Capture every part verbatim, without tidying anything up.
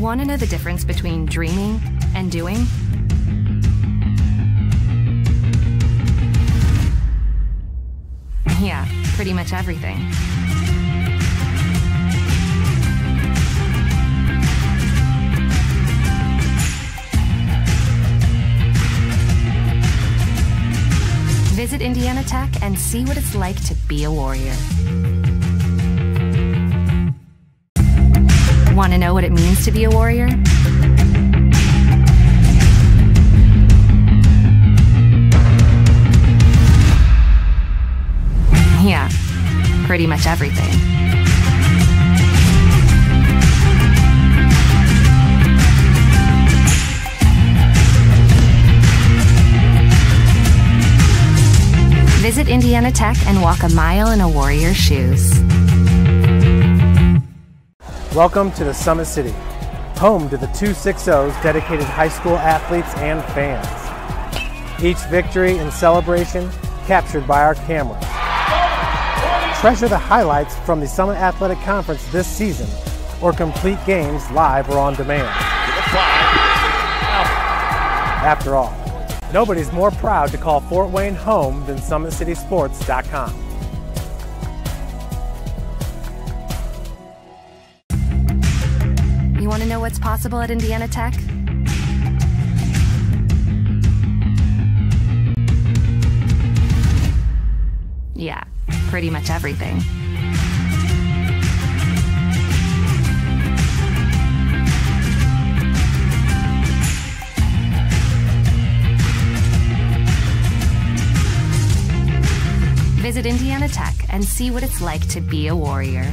Want to know the difference between dreaming and doing? Yeah, pretty much everything. Visit Indiana Tech and see what it's like to be a Warrior. Want to know what it means to be a Warrior? Yeah, pretty much everything. Visit Indiana Tech and walk a mile in a Warrior's shoes. Welcome to the Summit City, home to the two sixty dedicated high school athletes and fans. Each victory and celebration captured by our camera. Treasure the highlights from the Summit Athletic Conference this season, or complete games live or on demand. After all, nobody's more proud to call Fort Wayne home than Summit City Sports dot com. Want to know what's possible at Indiana Tech? Yeah, pretty much everything. Visit Indiana Tech and see what it's like to be a Warrior.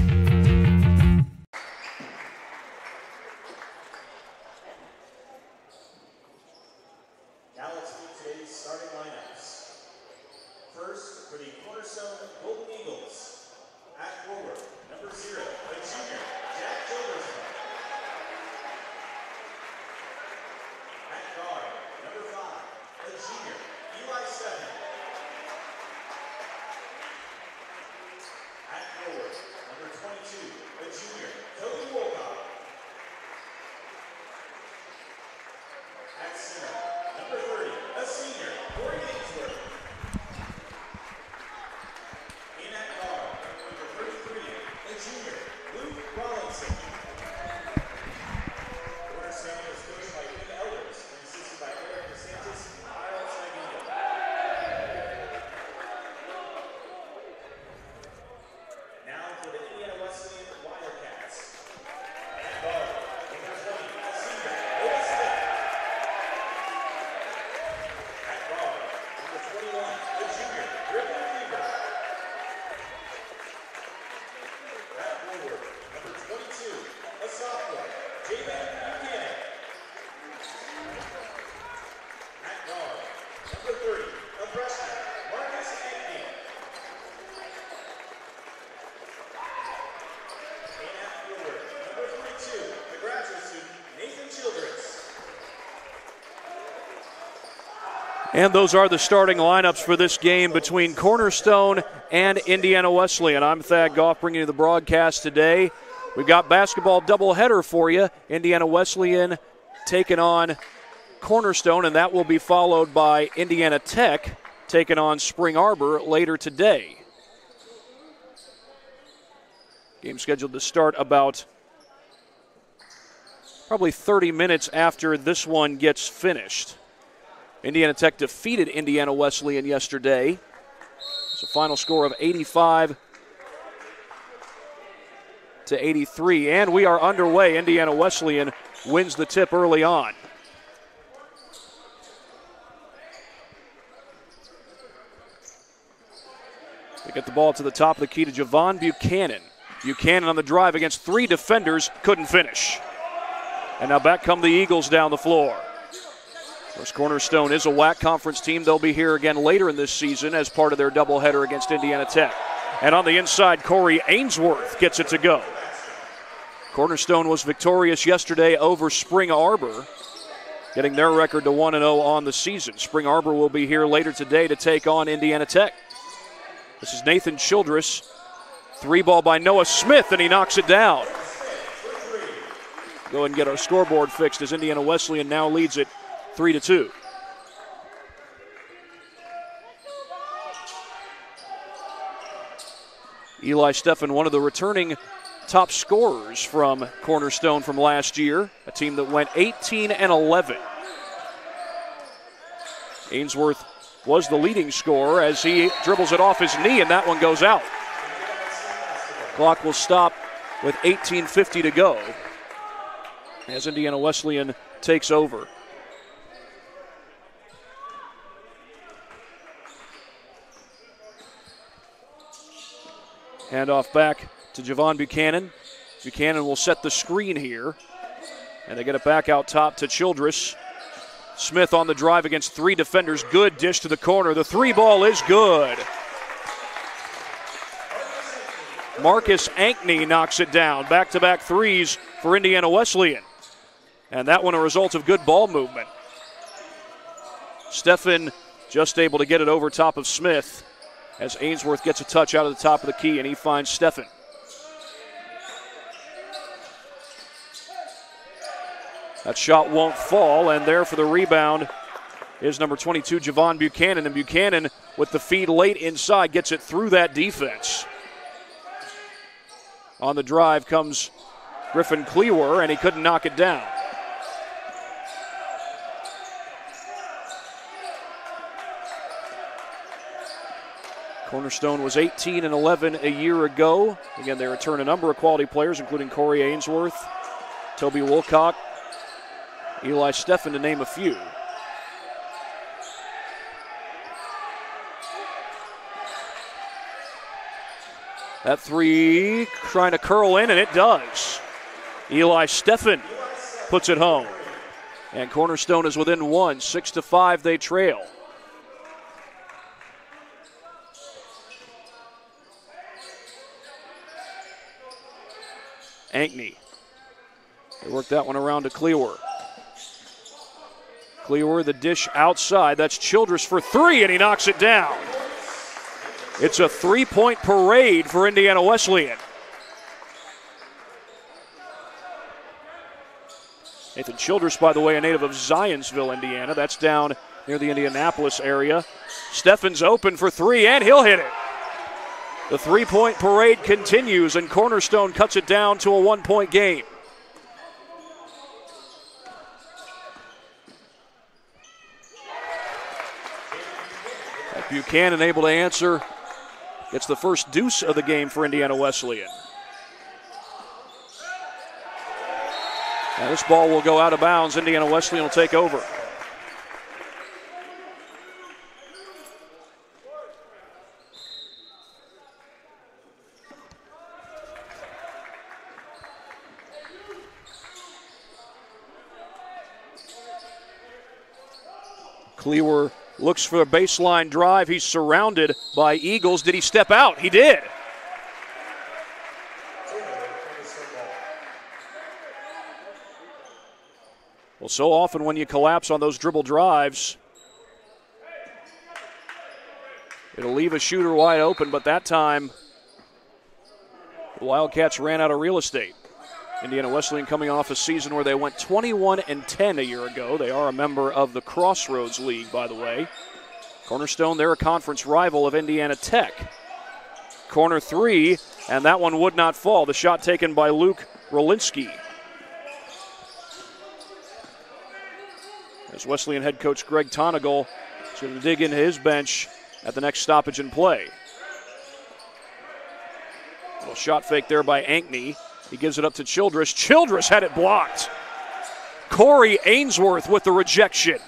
And those are the starting lineups for this game between Cornerstone and Indiana Wesleyan. I'm Thad Goff bringing you the broadcast today. We've got basketball doubleheader for you. Indiana Wesleyan taking on Cornerstone, and that will be followed by Indiana Tech taking on Spring Arbor later today. Game scheduled to start about probably thirty minutes after this one gets finished. Indiana Tech defeated Indiana Wesleyan yesterday. It's a final score of eighty-five to eighty-three, and we are underway. Indiana Wesleyan wins the tip early on. They get the ball to the top of the key to Javon Buchanan. Buchanan on the drive against three defenders, couldn't finish. And now back come the Eagles down the floor. Of course, Cornerstone is a W A C conference team. They'll be here again later in this season as part of their doubleheader against Indiana Tech. And on the inside, Corey Ainsworth gets it to go. Cornerstone was victorious yesterday over Spring Arbor, getting their record to one and oh on the season. Spring Arbor will be here later today to take on Indiana Tech. This is Nathan Childress. Three ball by Noah Smith, and he knocks it down. go and get our scoreboard fixed as Indiana Wesleyan now leads it three to two. Eli Steffen, one of the returning top scorers from Cornerstone from last year, a team that went eighteen and eleven. Ainsworth was the leading scorer as he dribbles it off his knee, and that one goes out. Clock will stop with eighteen fifty to go as Indiana Wesleyan takes over. Handoff back to Javon Buchanan. Buchanan will set the screen here, and they get it back out top to Childress. Smith on the drive against three defenders. Good dish to the corner. The three ball is good. Marcus Ankney knocks it down. Back-to-back threes for Indiana Wesleyan. And that one a result of good ball movement. Steffen just able to get it over top of Smith as Ainsworth gets a touch out of the top of the key, and he finds Steffen. That shot won't fall, and there for the rebound is number twenty-two, Javon Buchanan. And Buchanan, with the feed late inside, gets it through that defense. On the drive comes Griffin Clewer, and he couldn't knock it down. Cornerstone was eighteen and eleven a year ago. Again, they return a number of quality players, including Corey Ainsworth, Toby Wolcott, Eli Steffen, to name a few. That three trying to curl in, and it does. Eli Steffen puts it home. And Cornerstone is within one. Six to five, they trail. Ankney. They work that one around to Clewer. Clewer, the dish outside. That's Childress for three, and he knocks it down. It's a three-point parade for Indiana Wesleyan. Nathan Childress, by the way, a native of Zionsville, Indiana. That's down near the Indianapolis area. Steffen's open for three, and he'll hit it. The three-point parade continues, and Cornerstone cuts it down to a one-point game. And Buchanan able to answer. It's the first deuce of the game for Indiana Wesleyan. Now this ball will go out of bounds. Indiana Wesleyan will take over. Clewer looks for a baseline drive. He's surrounded by Eagles. Did he step out? He did. Well, so often when you collapse on those dribble drives, it'll leave a shooter wide open, but that time the Wildcats ran out of real estate. Indiana Wesleyan coming off a season where they went twenty-one and ten a year ago. They are a member of the Crossroads League, by the way. Cornerstone, they're a conference rival of Indiana Tech. Corner three, and that one would not fall. The shot taken by Luke Rawlinson. As Wesleyan head coach Greg Tonagel is going to dig into his bench at the next stoppage in play. Little shot fake there by Ankney. He gives it up to Childress. Childress had it blocked. Corey Ainsworth with the rejection.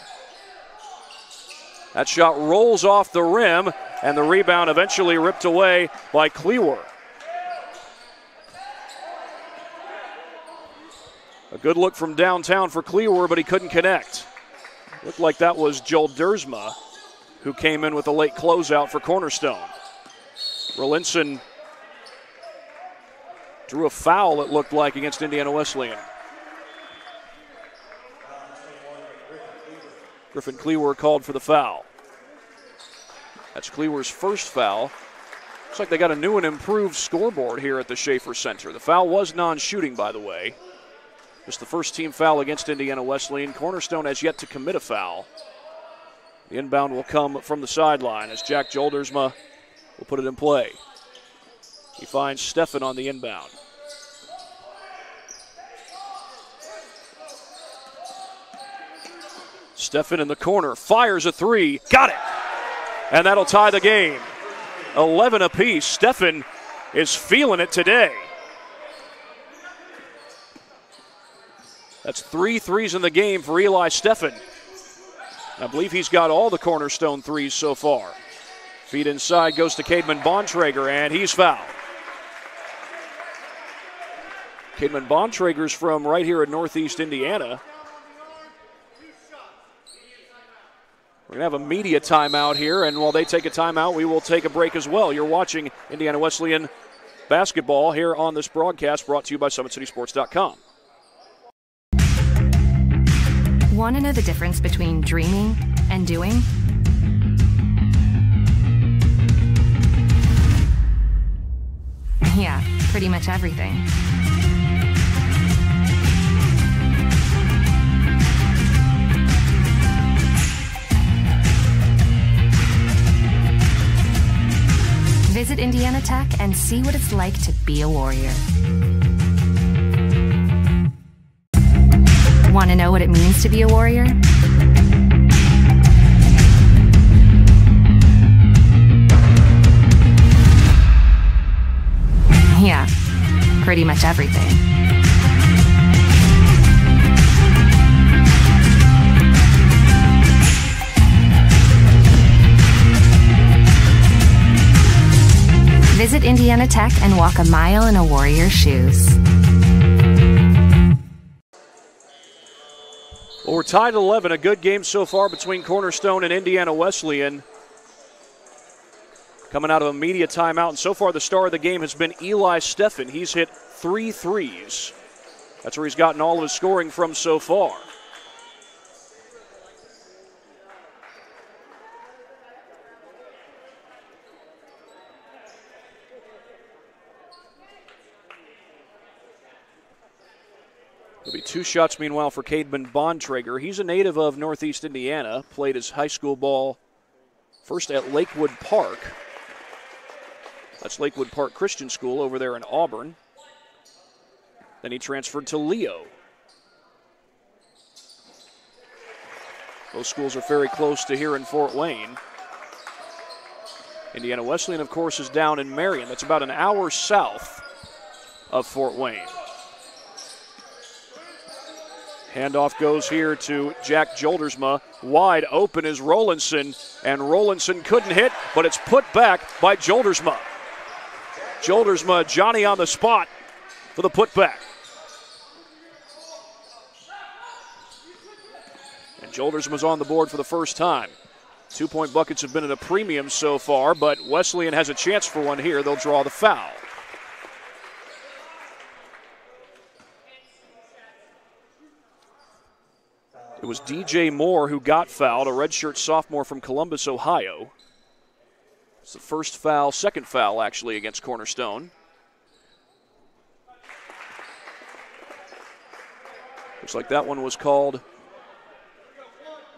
That shot rolls off the rim, and the rebound eventually ripped away by Clewer. A good look from downtown for Clewer, but he couldn't connect. Looked like that was Joldersma, who came in with a late closeout for Cornerstone. Rawlinson drew a foul, it looked like, against Indiana Wesleyan. Griffin Clewer called for the foul. That's Clewer's first foul. Looks like they got a new and improved scoreboard here at the Schaefer Center. The foul was non-shooting, by the way. Just the first team foul against Indiana Wesleyan. Cornerstone has yet to commit a foul. The inbound will come from the sideline as Jack Joldersma will put it in play. He finds Steffen on the inbound. Steffen in the corner, fires a three, got it! And that'll tie the game. eleven apiece. Steffen is feeling it today. That's three threes in the game for Eli Steffen. I believe he's got all the Cornerstone threes so far. Feed inside goes to Cademan Bontrager, and he's fouled. Cademan Bontrager's from right here in Northeast Indiana. We're going to have a media timeout here, and while they take a timeout, we will take a break as well. You're watching Indiana Wesleyan basketball here on this broadcast brought to you by Summit City Sports dot com. Want to know the difference between dreaming and doing? Yeah, pretty much everything. Visit Indiana Tech and see what it's like to be a Warrior. Want to know what it means to be a Warrior? Yeah, pretty much everything. Visit Indiana Tech and walk a mile in a Warrior's shoes. Well, we're tied eleven, a good game so far between Cornerstone and Indiana Wesleyan. Coming out of a media timeout, and so far the star of the game has been Eli Steffen. He's hit three threes. That's where he's gotten all of his scoring from so far. It'll be two shots, meanwhile, for Cademan Bontrager. He's a native of Northeast Indiana, played his high school ball first at Lakewood Park. That's Lakewood Park Christian School over there in Auburn. Then he transferred to Leo. Both schools are very close to here in Fort Wayne. Indiana Wesleyan, of course, is down in Marion. That's about an hour south of Fort Wayne. Handoff goes here to Jack Joldersma. Wide open is Rawlinson, and Rawlinson couldn't hit, but it's put back by Joldersma. Joldersma, Johnny on the spot for the putback. And Joldersma's on the board for the first time. Two-point buckets have been at a premium so far, but Wesleyan has a chance for one here. They'll draw the foul. It was D J Moore who got fouled, a redshirt sophomore from Columbus, Ohio. It's the first foul, second foul, actually, against Cornerstone. Looks like that one was called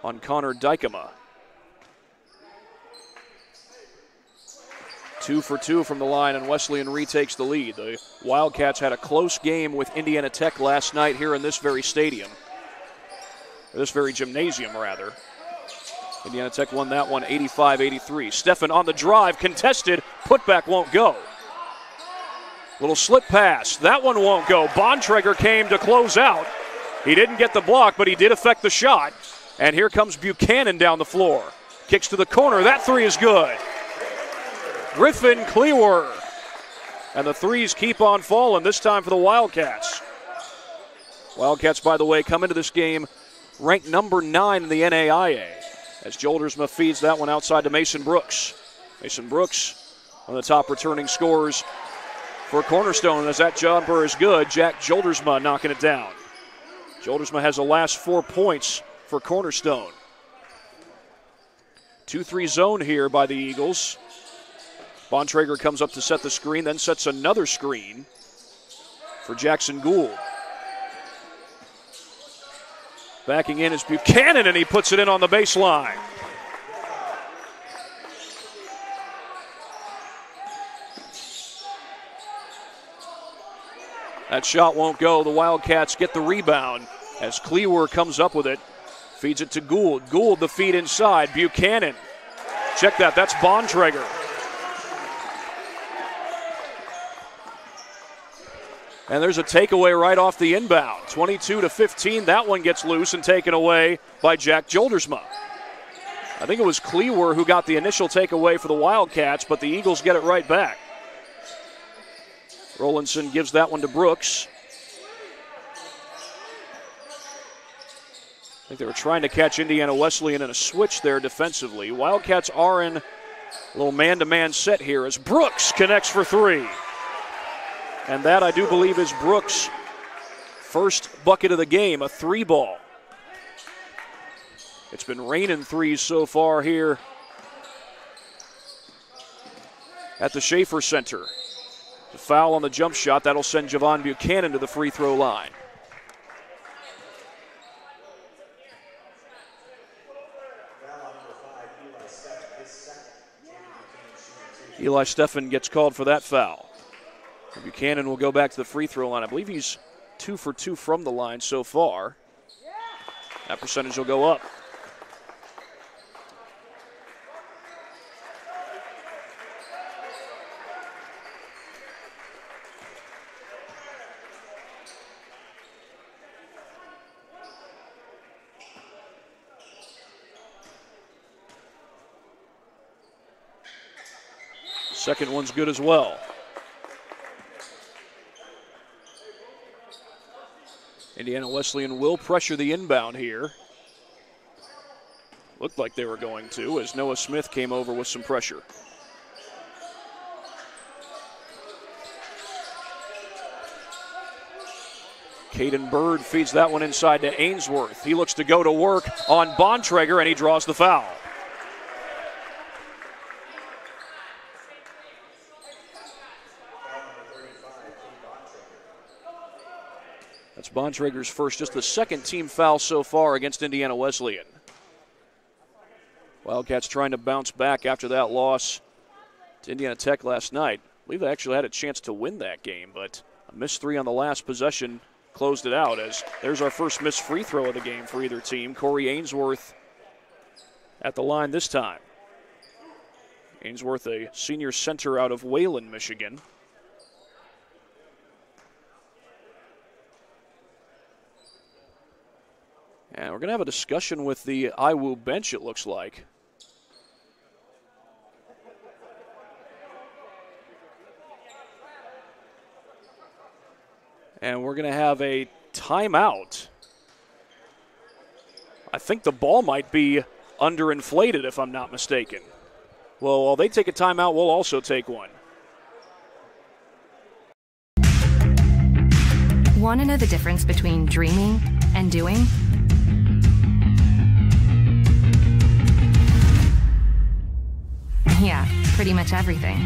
on Connor Dykema. Two for two from the line, and Wesleyan retakes the lead. The Wildcats had a close game with Indiana Tech last night here in this very stadium. This very gymnasium, rather. Indiana Tech won that one eighty-five eighty-three. Steffen on the drive, contested. Putback won't go. Little slip pass. That one won't go. Bontrager came to close out. He didn't get the block, but he did affect the shot. And here comes Buchanan down the floor. Kicks to the corner. That three is good. Griffin Clewer. And the threes keep on falling, this time for the Wildcats. Wildcats, by the way, come into this game ranked number nine in the N A I A, as Joldersma feeds that one outside to Mason Brooks. Mason Brooks, one of the top returning scorers for Cornerstone, as that jumper is good. Jack Joldersma knocking it down. Joldersma has the last four points for Cornerstone. two three zone here by the Eagles. Bontrager comes up to set the screen, then sets another screen for Jackson Gould. Backing in is Buchanan, and he puts it in on the baseline. That shot won't go. The Wildcats get the rebound as Clewer comes up with it. Feeds it to Gould. Gould the feed inside. Buchanan. Check that. That's Bontrager. And there's a takeaway right off the inbound. twenty-two to fifteen. That one gets loose and taken away by Jack Joldersma. I think it was Clewer who got the initial takeaway for the Wildcats, but the Eagles get it right back. Rawlinson gives that one to Brooks. I think they were trying to catch Indiana Wesleyan in a switch there defensively. Wildcats are in a little man-to-man set here as Brooks connects for three. And that, I do believe, is Brooks' first bucket of the game, a three ball. It's been raining threes so far here at the Schaefer Center. The foul on the jump shot, that'll send Javon Buchanan to the free throw line. Eli Steffen gets called for that foul. Buchanan will go back to the free throw line. I believe he's two for two from the line so far. That percentage will go up. Second one's good as well. Indiana Wesleyan will pressure the inbound here. Looked like they were going to as Noah Smith came over with some pressure. Caden Bird feeds that one inside to Ainsworth. He looks to go to work on Bontrager, and he draws the foul. That's Bontrager's first, just the second team foul so far against Indiana Wesleyan. Wildcats trying to bounce back after that loss to Indiana Tech last night. I believe they actually had a chance to win that game, but a missed three on the last possession closed it out, as there's our first missed free throw of the game for either team. Corey Ainsworth at the line this time. Ainsworth, a senior center out of Wayland, Michigan. And we're going to have a discussion with the I W U bench, it looks like. And we're going to have a timeout. I think the ball might be underinflated, if I'm not mistaken. Well, while they take a timeout, we'll also take one. Want to know the difference between dreaming and doing? Yeah, pretty much everything.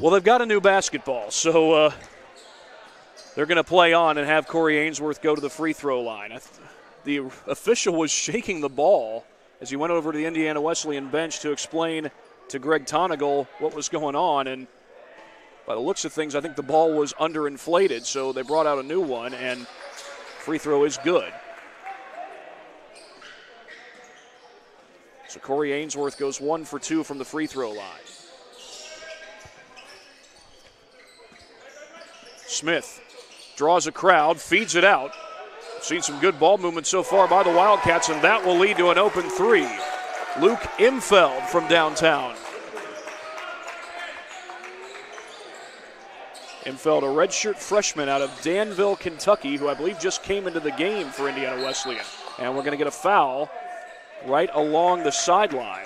Well, they've got a new basketball, so uh, they're going to play on and have Corey Ainsworth go to the free throw line. I th- the official was shaking the ball as he went over to the Indiana Wesleyan bench to explain to Greg Tonagel what was going on, and by the looks of things, I think the ball was underinflated, so they brought out a new one, and free throw is good. So Corey Ainsworth goes one for two from the free throw line. Smith draws a crowd, feeds it out. Seen some good ball movement so far by the Wildcats, and that will lead to an open three. Luke Imfeld from downtown. Imfeld, a redshirt freshman out of Danville, Kentucky, who I believe just came into the game for Indiana Wesleyan. And we're going to get a foul right along the sideline.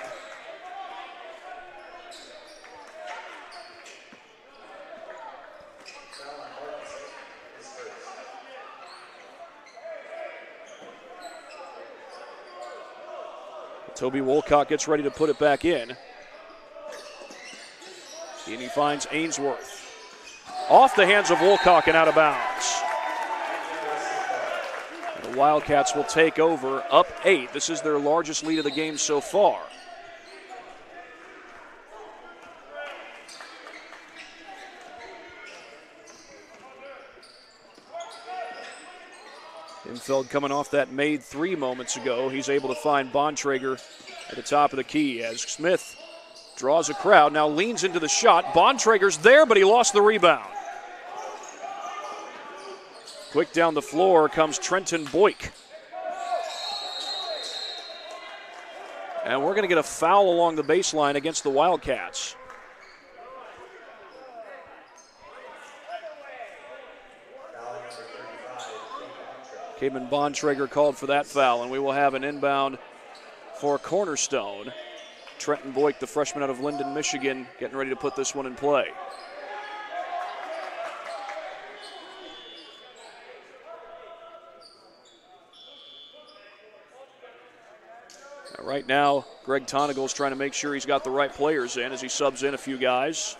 Toby Wolcott gets ready to put it back in. And he finds Ainsworth. Off the hands of Wolcott and out of bounds. The Wildcats will take over up eight. This is their largest lead of the game so far. Imfeld coming off that made three moments ago. He's able to find Bontrager at the top of the key as Smith draws a crowd, now leans into the shot. Bontrager's there, but he lost the rebound. Quick down the floor comes Trenton Boyk. And we're going to get a foul along the baseline against the Wildcats. Cademan Bontrager called for that foul, and we will have an inbound for Cornerstone. Trenton Boyk, the freshman out of Linden, Michigan, getting ready to put this one in play. Now, right now, Greg Tonagel is trying to make sure he's got the right players in as he subs in a few guys.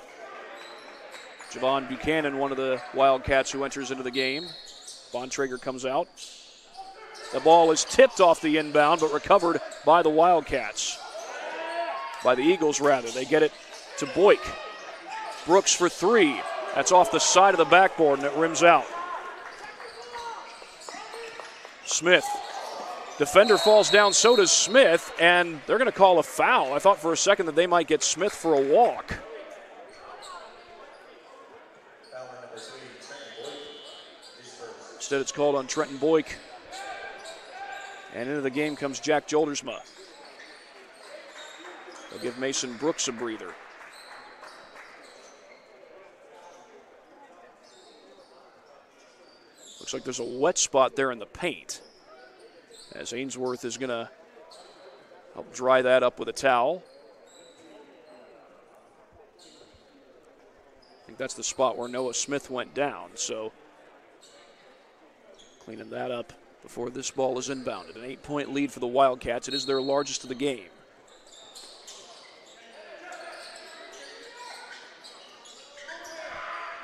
Javon Buchanan, one of the Wildcats who enters into the game. Bontrager comes out. The ball is tipped off the inbound, but recovered by the Wildcats. By the Eagles, rather. They get it to Boyk. Brooks for three. That's off the side of the backboard, and it rims out. Smith. Defender falls down, so does Smith, and they're going to call a foul. I thought for a second that they might get Smith for a walk. Instead, it's called on Trenton Boyk. And into the game comes Jack Joldersma. They'll give Mason Brooks a breather. Looks like there's a wet spot there in the paint, as Ainsworth is going to help dry that up with a towel. I think that's the spot where Noah Smith went down, so cleaning that up before this ball is inbounded. An eight-point lead for the Wildcats. It is their largest of the game.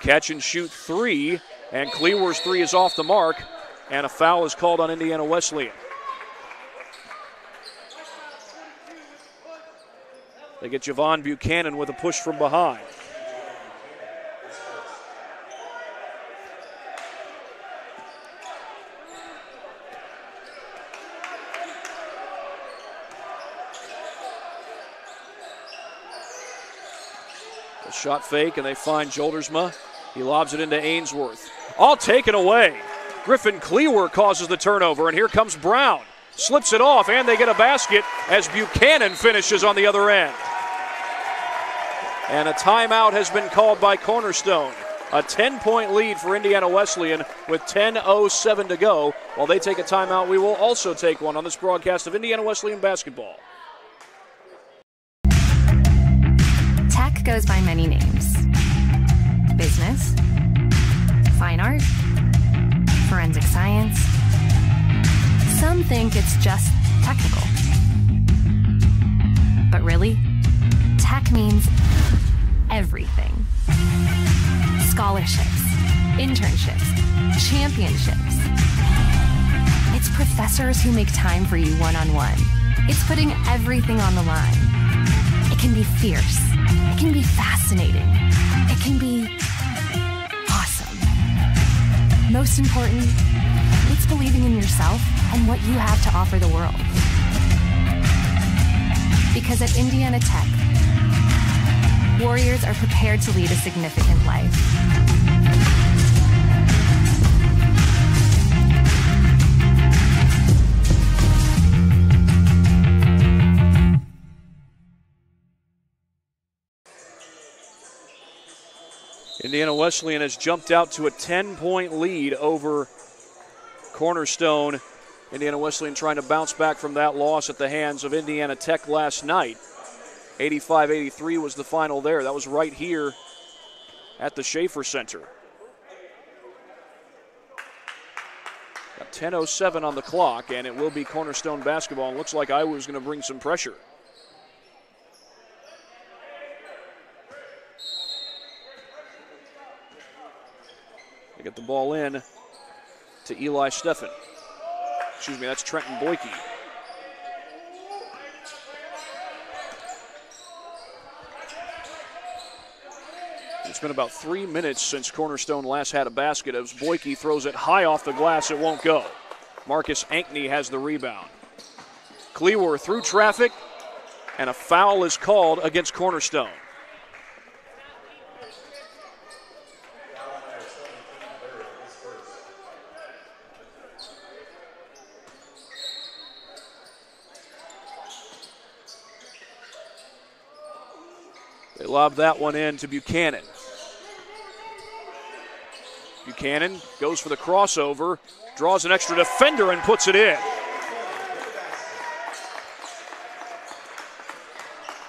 Catch and shoot three, and Clewer's three is off the mark, and a foul is called on Indiana Wesleyan. They get Javon Buchanan with a push from behind. Shot fake, and they find Joldersma. He lobs it into Ainsworth. All taken away. Griffin Clewer causes the turnover, and here comes Brown. Slips it off, and they get a basket as Buchanan finishes on the other end. And a timeout has been called by Cornerstone. A ten-point lead for Indiana Wesleyan with ten oh seven to go. While they take a timeout, we will also take one on this broadcast of Indiana Wesleyan basketball. Goes by many names. Business, fine art, forensic science. Some think it's just technical. But really, tech means everything. Scholarships, internships, championships. It's professors who make time for you one-on-one. It's putting everything on the line. It can be fierce. It can be fascinating. It can be awesome. Most important, it's believing in yourself and what you have to offer the world. Because at Indiana Tech, Warriors are prepared to lead a significant life. Indiana Wesleyan has jumped out to a ten-point lead over Cornerstone. Indiana Wesleyan trying to bounce back from that loss at the hands of Indiana Tech last night. eighty-five eighty-three was the final there. That was right here at the Schaefer Center. Got ten oh seven on the clock, and it will be Cornerstone basketball. It looks like Iowa's going to bring some pressure. Get the ball in to Eli Steffen. Excuse me, that's Trenton Boyke. It's been about three minutes since Cornerstone last had a basket as Boyke throws it high off the glass. It won't go. Marcus Ankney has the rebound. Clewer through traffic, and a foul is called against Cornerstone. They lob that one in to Buchanan. Buchanan goes for the crossover, draws an extra defender and puts it in.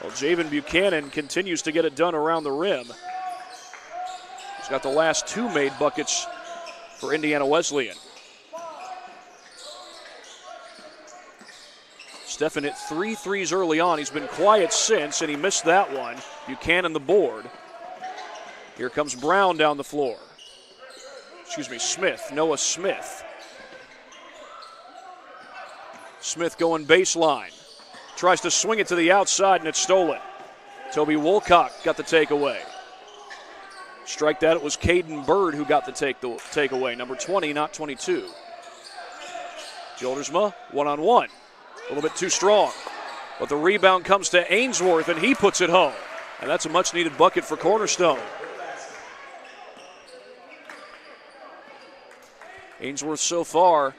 Well, Javon Buchanan continues to get it done around the rim. He's got the last two made buckets for Indiana Wesleyan. Steffen hit three threes early on. He's been quiet since, and he missed that one. Buchanan the board. Here comes Brown down the floor. Excuse me, Smith, Noah Smith. Smith going baseline. Tries to swing it to the outside, and it's stolen. Toby Wolcott got the takeaway. Strike that, it was Caden Bird who got the take the takeaway. Number twenty, not twenty-two. Joldersma, one-on-one. A little bit too strong, but the rebound comes to Ainsworth, and he puts it home. And that's a much-needed bucket for Cornerstone. Ainsworth so far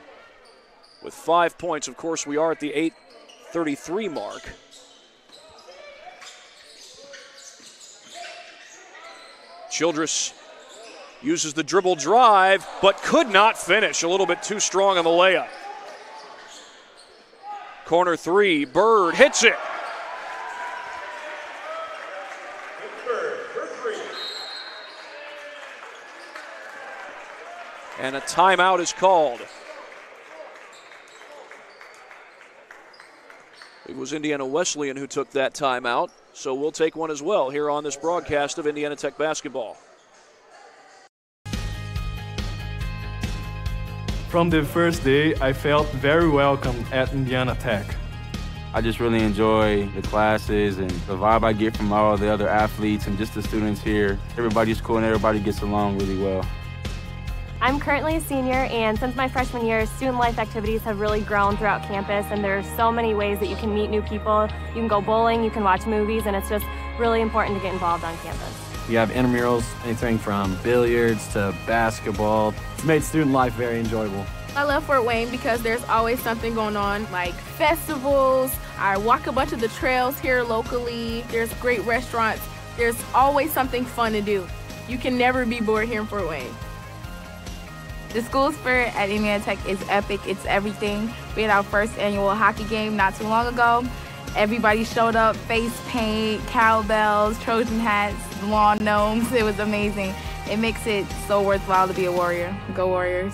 with five points. Of course, we are at the eight thirty-three mark. Childress uses the dribble drive, but could not finish. A little bit too strong on the layup. Corner three, Bird hits it. And a timeout is called. It was Indiana Wesleyan who took that timeout, so we'll take one as well here on this broadcast of Indiana Tech basketball. From the first day, I felt very welcome at Indiana Tech. I just really enjoy the classes and the vibe I get from all the other athletes and just the students here. Everybody's cool and everybody gets along really well. I'm currently a senior, and since my freshman year, student life activities have really grown throughout campus, and there are so many ways that you can meet new people. You can go bowling, you can watch movies, and it's just really important to get involved on campus. You have intramurals, anything from billiards to basketball. It's made student life very enjoyable. I love Fort Wayne because there's always something going on, like festivals. I walk a bunch of the trails here locally. There's great restaurants. There's always something fun to do. You can never be bored here in Fort Wayne. The school spirit at Indiana Tech is epic. It's everything. We had our first annual hockey game not too long ago. Everybody showed up, face paint, cowbells, Trojan hats, lawn gnomes. It was amazing. It makes it so worthwhile to be a Warrior. Go Warriors.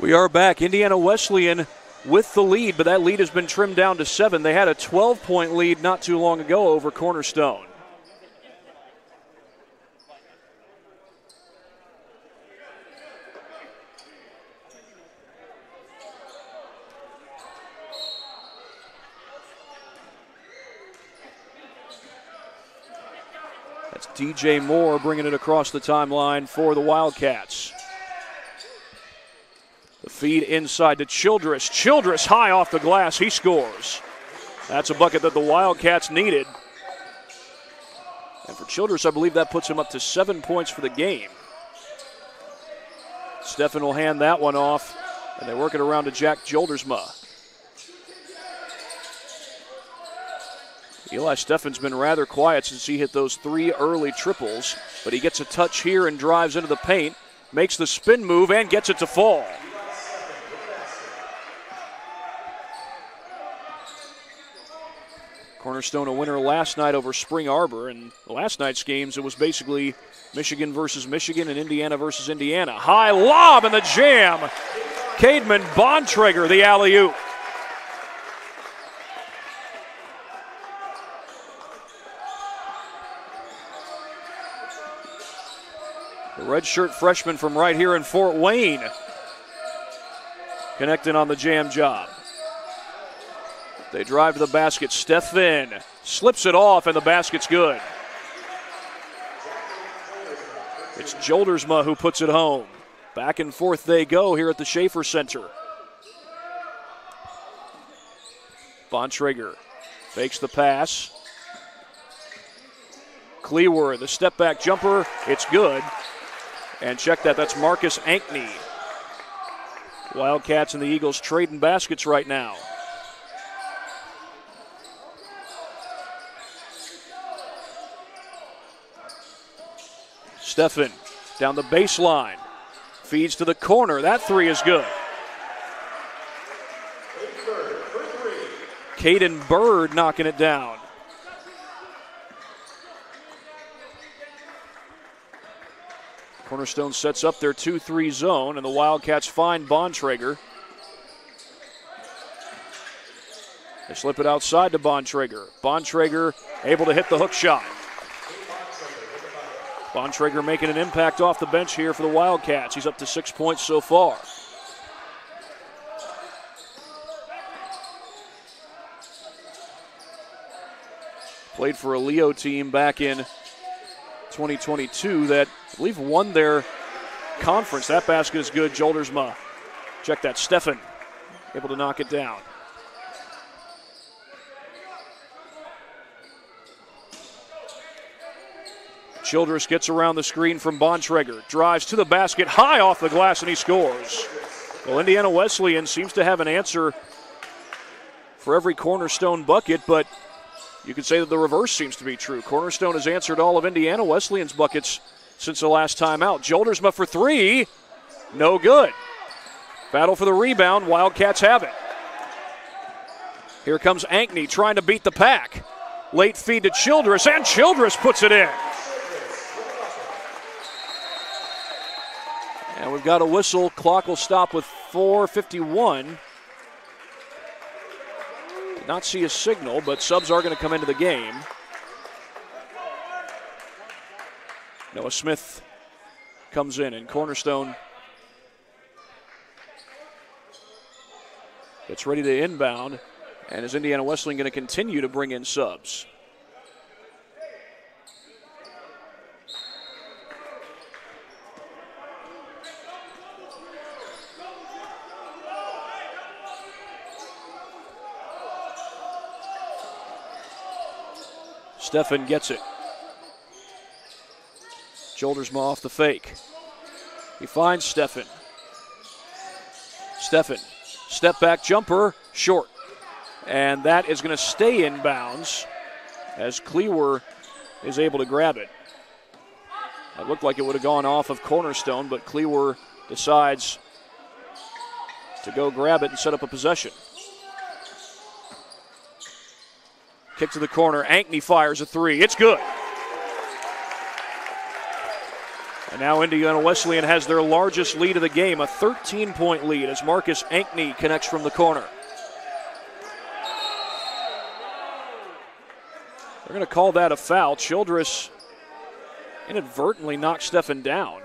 We are back. Indiana Wesleyan with the lead, but that lead has been trimmed down to seven. They had a twelve-point lead not too long ago over Cornerstone. That's D J Moore bringing it across the timeline for the Wildcats. The feed inside to Childress. Childress high off the glass. He scores. That's a bucket that the Wildcats needed. And for Childress, I believe that puts him up to seven points for the game. Steffen will hand that one off, and they work it around to Jack Joldersma. Eli Steffen's been rather quiet since he hit those three early triples, but he gets a touch here and drives into the paint, makes the spin move, and gets it to fall. Cornerstone a winner last night over Spring Arbor, and last night's games it was basically Michigan versus Michigan and Indiana versus Indiana. High lob and the jam. Cademan Bontrager, the alley-oop. the redshirt freshman from right here in Fort Wayne, connecting on the jam job. They drive to the basket. Steffen slips it off, and the basket's good. It's Joldersma who puts it home. Back and forth they go here at the Schaefer Center. Bontrager fakes the pass. Clewer, the step-back jumper. It's good. And check that, that's Marcus Ankney. Wildcats and the Eagles trading baskets right now. Steffen down the baseline. Feeds to the corner. That three is good. Caden Bird knocking it down. Cornerstone sets up their two three zone, and the Wildcats find Bontrager. They slip it outside to Bontrager. Bontrager able to hit the hook shot. Bontrager making an impact off the bench here for the Wildcats. He's up to six points so far. Played for a Leo team back in twenty twenty-two that I believe won their conference. That basket is good. Joldersma, check that, Steffen able to knock it down. Childress gets around the screen from Bontrager, drives to the basket, high off the glass, and he scores. Well, Indiana Wesleyan seems to have an answer for every Cornerstone bucket, but you could say that the reverse seems to be true. Cornerstone has answered all of Indiana Wesleyan's buckets since the last time out. Joldersma for three, no good. Battle for the rebound, Wildcats have it. Here comes Ankney trying to beat the pack. Late feed to Childress, and Childress puts it in. And we've got a whistle. Clock will stop with four fifty-one. Did not see a signal, but subs are going to come into the game. Noah Smith comes in, and Cornerstone gets ready to inbound. And is Indiana Wesleyan going to continue to bring in subs? Steffen gets it. Joldersma off the fake. He finds Steffen. Steffen, step back jumper, short. And that is going to stay in bounds as Clewer is able to grab it. It looked like it would have gone off of Cornerstone, but Clewer decides to go grab it and set up a possession. Kick to the corner. Ankney fires a three. It's good. And now Indiana Wesleyan has their largest lead of the game, a thirteen-point lead, as Marcus Ankney connects from the corner. They're going to call that a foul. Childress inadvertently knocks Steffen down.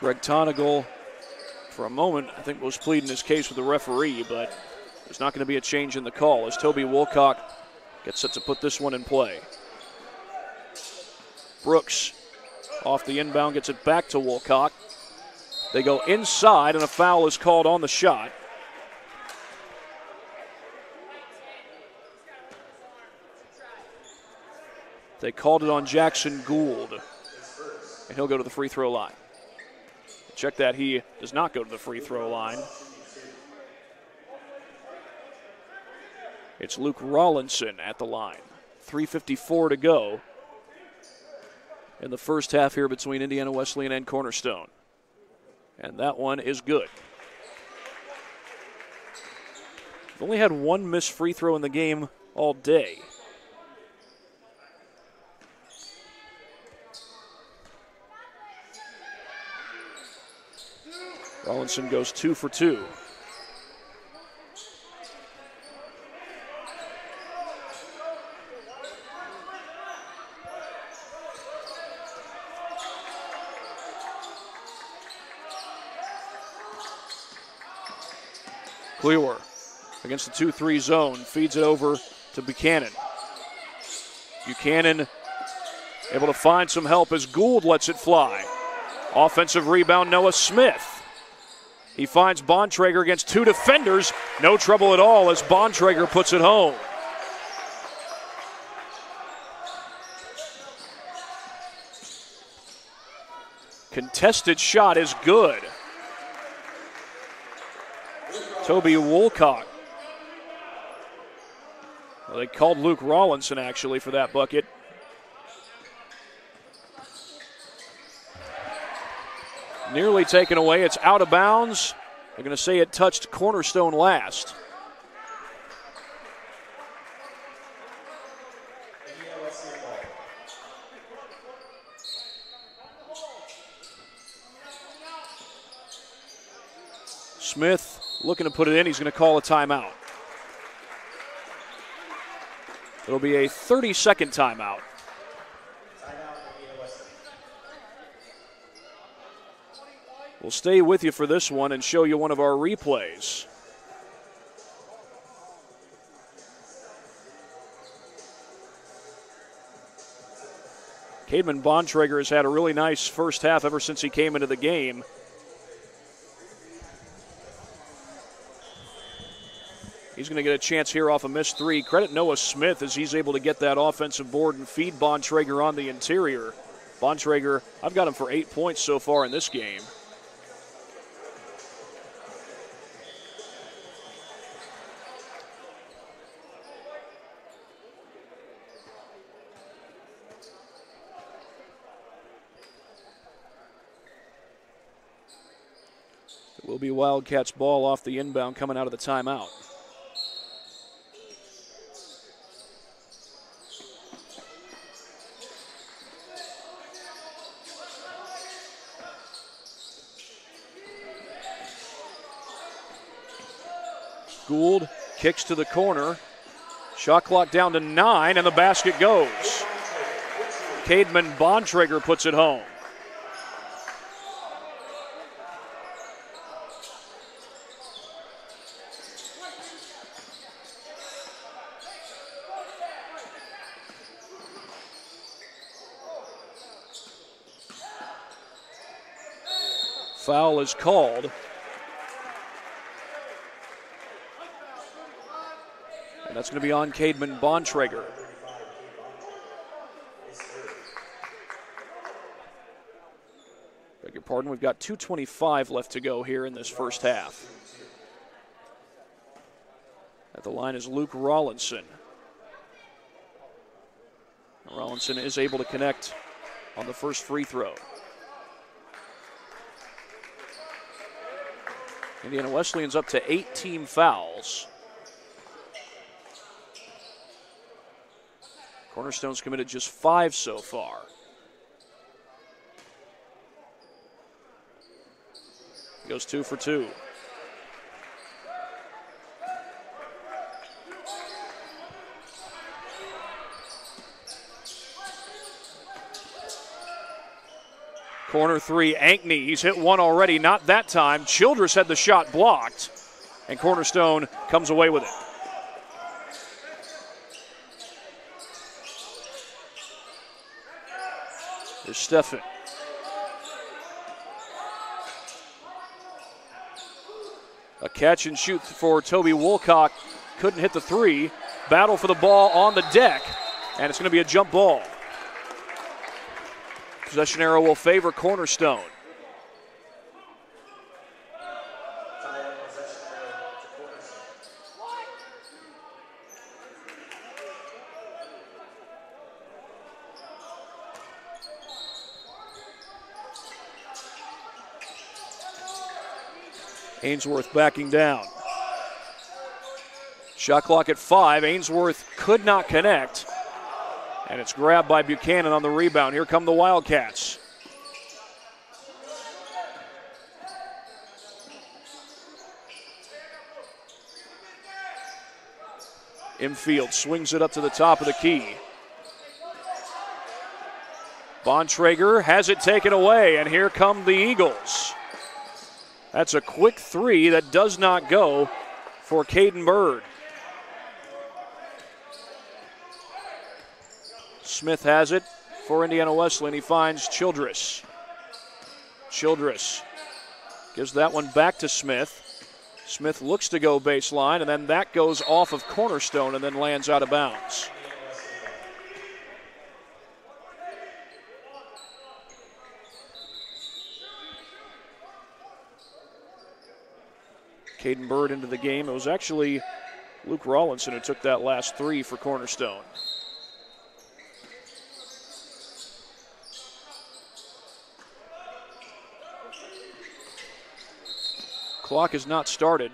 Greg Tonagel, for a moment, I think was pleading his case with the referee, but there's not going to be a change in the call as Toby Wolcott gets set to put this one in play. Brooks off the inbound, gets it back to Wolcott. They go inside, and a foul is called on the shot. They called it on Jackson Gould, and he'll go to the free throw line. Check that, he does not go to the free throw line. It's Luke Rawlinson at the line. three fifty-four to go in the first half here between Indiana Wesleyan and Cornerstone. And that one is good. We've only had one missed free throw in the game all day. Rawlinson goes two for two. Clewer against the two three zone, feeds it over to Buchanan. Buchanan able to find some help as Gould lets it fly. Offensive rebound, Noah Smith. He finds Bontrager against two defenders. No trouble at all as Bontrager puts it home. Contested shot is good. Toby Wolcott. Well, they called Luke Rawlinson, actually, for that bucket. Nearly taken away. It's out of bounds. They're going to say it touched Cornerstone last. Smith looking to put it in. He's going to call a timeout. It'll be a thirty-second timeout. We'll stay with you for this one and show you one of our replays. Cademan Bontrager has had a really nice first half ever since he came into the game. He's going to get a chance here off a missed three. Credit Noah Smith as he's able to get that offensive board and feed Bontrager on the interior. Bontrager, I've got him for eight points so far in this game. It will be Wildcats ball off the inbound coming out of the timeout. Gould kicks to the corner. Shot clock down to nine, and the basket goes. Cademan Bontrager puts it home. Foul is called. And that's going to be on Cademan Bontrager. Beg your pardon, we've got two twenty-five left to go here in this first half. At the line is Luke Rawlinson. Rawlinson is able to connect on the first free throw. Indiana Wesleyan's up to eight team fouls. Cornerstone's committed just five so far. Goes two for two. Corner three, Ankney. He's hit one already, not that time. Childress had the shot blocked, and Cornerstone comes away with it. Steffen. A catch and shoot for Toby Wolcott. Couldn't hit the three. Battle for the ball on the deck, and it's going to be a jump ball. Possession arrow will favor Cornerstone. Ainsworth backing down. Shot clock at five. Ainsworth could not connect. And it's grabbed by Buchanan on the rebound. Here come the Wildcats. Imfeld swings it up to the top of the key. Bontrager has it taken away, and here come the Eagles. That's a quick three that does not go for Caden Bird. Smith has it for Indiana Wesleyan. He finds Childress. Childress gives that one back to Smith. Smith looks to go baseline, and then that goes off of Cornerstone and then lands out of bounds. Caden Bird into the game. It was actually Luke Rawlinson who took that last three for Cornerstone. Clock is not started.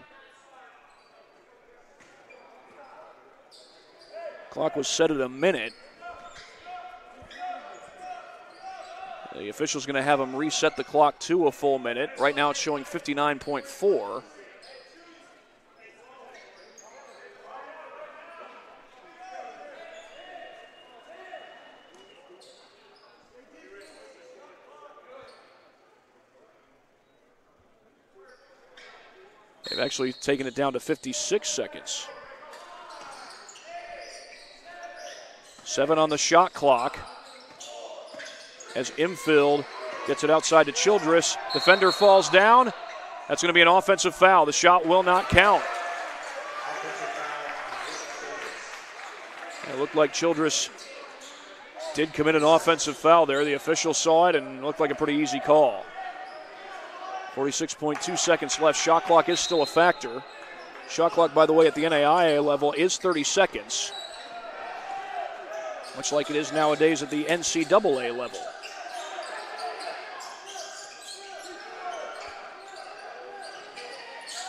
Clock was set at a minute. The official's going to have him reset the clock to a full minute. Right now it's showing fifty-nine point four. They've actually taken it down to fifty-six seconds. Seven on the shot clock as Imfeld gets it outside to Childress. Defender falls down. That's going to be an offensive foul. The shot will not count. It looked like Childress did commit an offensive foul there. The official saw it and looked like a pretty easy call. forty-six point two seconds left. Shot clock is still a factor. Shot clock, by the way, at the N A I A level is thirty seconds, much like it is nowadays at the N C double A level.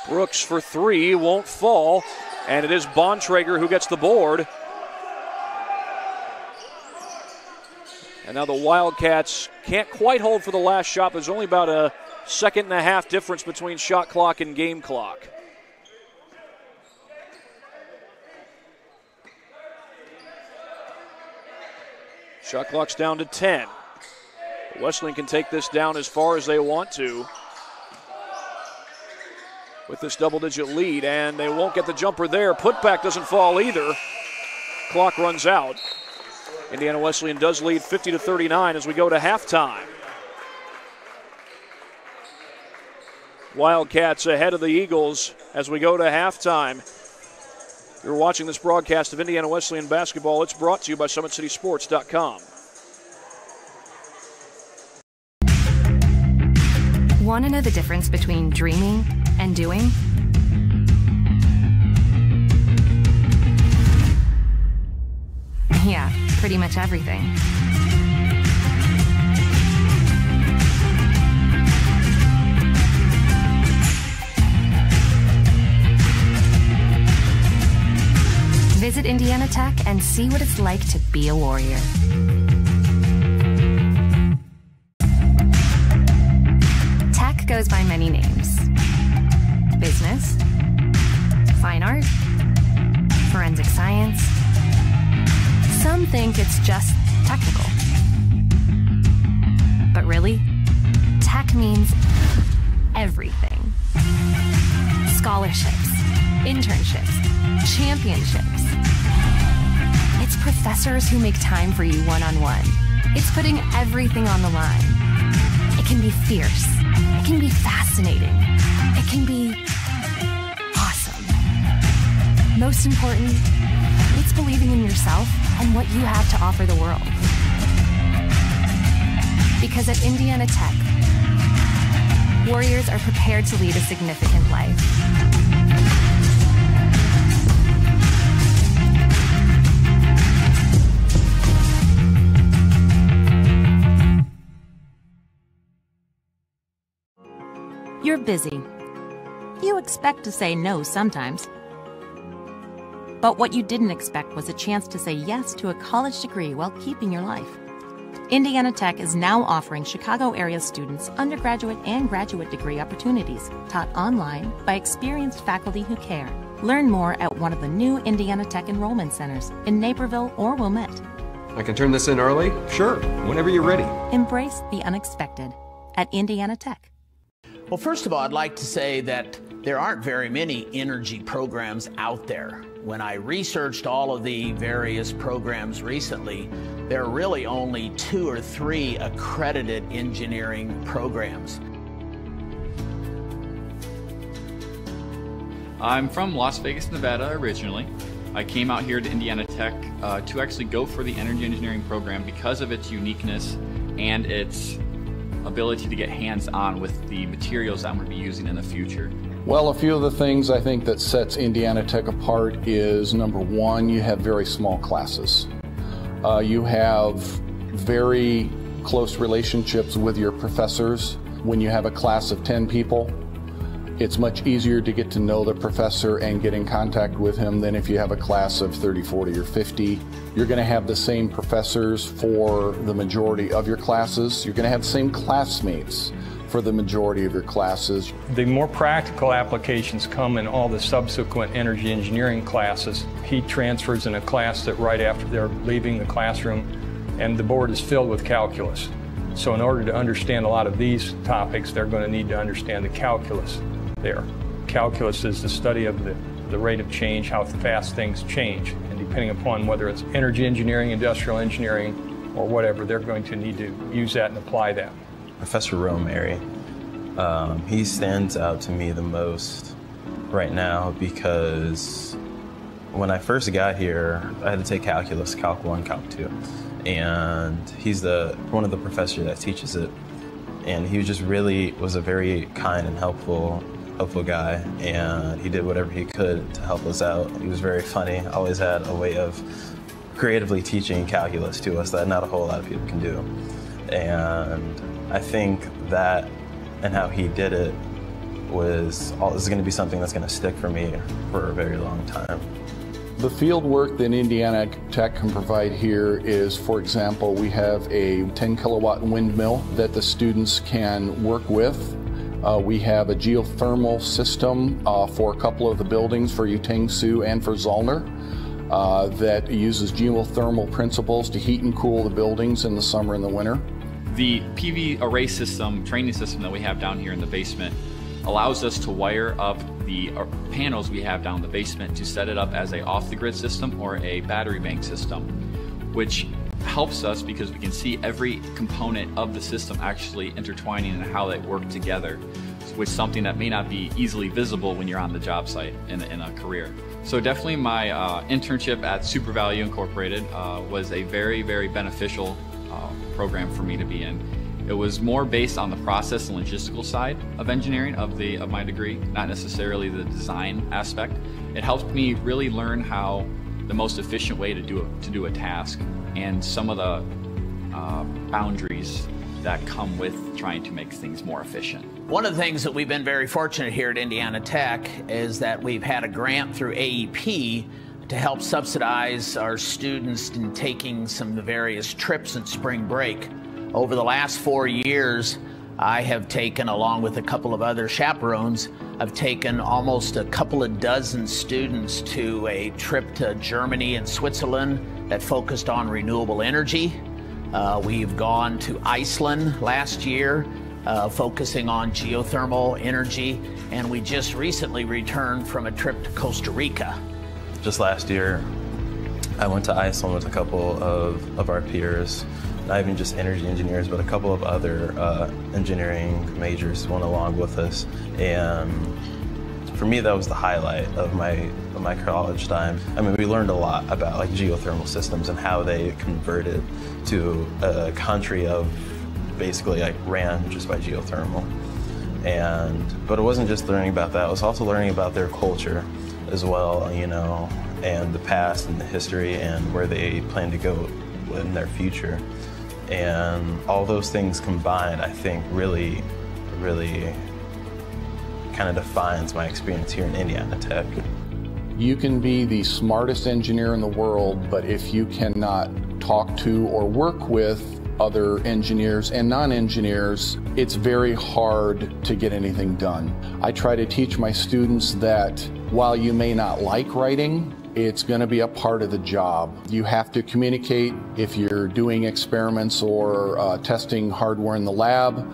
Brooks for three won't fall, and it is Bontrager who gets the board. And now the Wildcats can't quite hold for the last shot. There's only about a second and a half difference between shot clock and game clock. Shot clock's down to ten. Wesleyan can take this down as far as they want to with this double-digit lead, and they won't get the jumper there. Putback doesn't fall either. Clock runs out. Indiana Wesleyan does lead fifty to thirty-nine as we go to halftime. Wildcats ahead of the Eagles as we go to halftime. You're watching this broadcast of Indiana Wesleyan basketball. It's brought to you by Summit City Sports dot com. Want to know the difference between dreaming and doing? Yeah, pretty much everything. Visit Indiana Tech and see what it's like to be a Warrior. Tech goes by many names: business, fine art, forensic science. Some think it's just technical. But really, tech means everything. Scholarships, internships, championships. It's professors who make time for you one-on-one. It's putting everything on the line. It can be fierce. It can be fascinating. It can be awesome. Most important, it's believing in yourself and what you have to offer the world. Because at Indiana Tech, Warriors are prepared to lead a significant life. You're busy. You expect to say no sometimes. But what you didn't expect was a chance to say yes to a college degree while keeping your life. Indiana Tech is now offering Chicago area students undergraduate and graduate degree opportunities taught online by experienced faculty who care. Learn more at one of the new Indiana Tech enrollment centers in Naperville or Wilmette. I can turn this in early? Sure, whenever you're ready. Embrace the unexpected at Indiana Tech. Well, first of all, I'd like to say that there aren't very many energy programs out there. When I researched all of the various programs recently, there are really only two or three accredited engineering programs. I'm from Las Vegas, Nevada originally. I came out here to Indiana Tech uh, to actually go for the energy engineering program because of its uniqueness and its ability to get hands-on with the materials that I'm going to be using in the future. Well, a few of the things I think that sets Indiana Tech apart is, number one, you have very small classes. Uh, you have very close relationships with your professors. When you have a class of ten people, it's much easier to get to know the professor and get in contact with him than if you have a class of thirty, forty, or fifty. You're going to have the same professors for the majority of your classes. You're going to have the same classmates for the majority of your classes. The more practical applications come in all the subsequent energy engineering classes. Heat transfers in a class that right after they're leaving the classroom, and the board is filled with calculus. So in order to understand a lot of these topics, they're going to need to understand the calculus. There. Calculus is the study of the, the rate of change, how fast things change, and depending upon whether it's energy engineering, industrial engineering, or whatever, they're going to need to use that and apply that. Professor Romary, um, he stands out to me the most right now because when I first got here, I had to take calculus, Calc one, Calc two, and he's the one of the professors that teaches it, and he just really was a very kind and helpful helpful guy, and he did whatever he could to help us out. He was very funny, always had a way of creatively teaching calculus to us that not a whole lot of people can do. And I think that and how he did it was, all, this is gonna be something that's gonna stick for me for a very long time. The field work that Indiana Tech can provide here is, for example, we have a ten kilowatt windmill that the students can work with. Uh, we have a geothermal system uh, for a couple of the buildings for Yutengsu and for Zollner uh, that uses geothermal principles to heat and cool the buildings in the summer and the winter. The P V array system, training system that we have down here in the basement allows us to wire up the panels we have down in the basement to set it up as a off-the-grid system or a battery bank system, which helps us because we can see every component of the system actually intertwining and how they work together, which is something that may not be easily visible when you're on the job site in, in a career. So definitely my uh, internship at Super Value Incorporated uh, was a very, very beneficial uh, program for me to be in. It was more based on the process and logistical side of engineering of, the, of my degree, not necessarily the design aspect. It helped me really learn how the most efficient way to do a, to do a task and some of the uh, boundaries that come with trying to make things more efficient. One of the things that we've been very fortunate here at Indiana Tech is that we've had a grant through A E P to help subsidize our students in taking some of the various trips at spring break. Over the last four years, I have taken, along with a couple of other chaperones, I've taken almost a couple of dozen students to a trip to Germany and Switzerland that focused on renewable energy. Uh, we've gone to Iceland last year, uh, focusing on geothermal energy, and we just recently returned from a trip to Costa Rica. Just last year, I went to Iceland with a couple of, of our peers, not even just energy engineers, but a couple of other uh, engineering majors went along with us. And for me, that was the highlight of my, of my college time. I mean, we learned a lot about like geothermal systems and how they converted to a country of basically like ran just by geothermal. And, but it wasn't just learning about that, it was also learning about their culture as well, you know, and the past and the history and where they plan to go in their future. And all those things combined, I think, really, really kind of defines my experience here in Indiana Tech. You can be the smartest engineer in the world, but if you cannot talk to or work with other engineers and non-engineers, it's very hard to get anything done. I try to teach my students that while you may not like writing, it's going to be a part of the job. You have to communicate. If you're doing experiments or uh, testing hardware in the lab,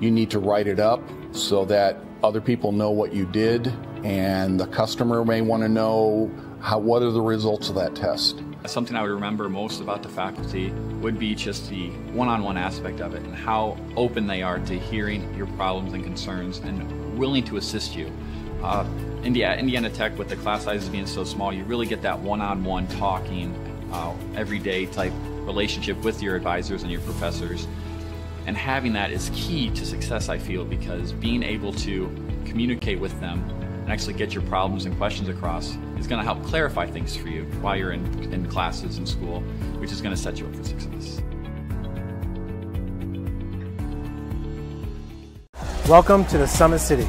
you need to write it up so that other people know what you did, and the customer may want to know how, what are the results of that test. Something I would remember most about the faculty would be just the one-on-one aspect of it and how open they are to hearing your problems and concerns and willing to assist you. Uh, Indiana, Indiana Tech, with the class sizes being so small, you really get that one-on-one talking, uh, everyday type relationship with your advisors and your professors. And having that is key to success, I feel, because being able to communicate with them and actually get your problems and questions across is going to help clarify things for you while you're in, in classes in school, which is going to set you up for success. Welcome to the Summit City,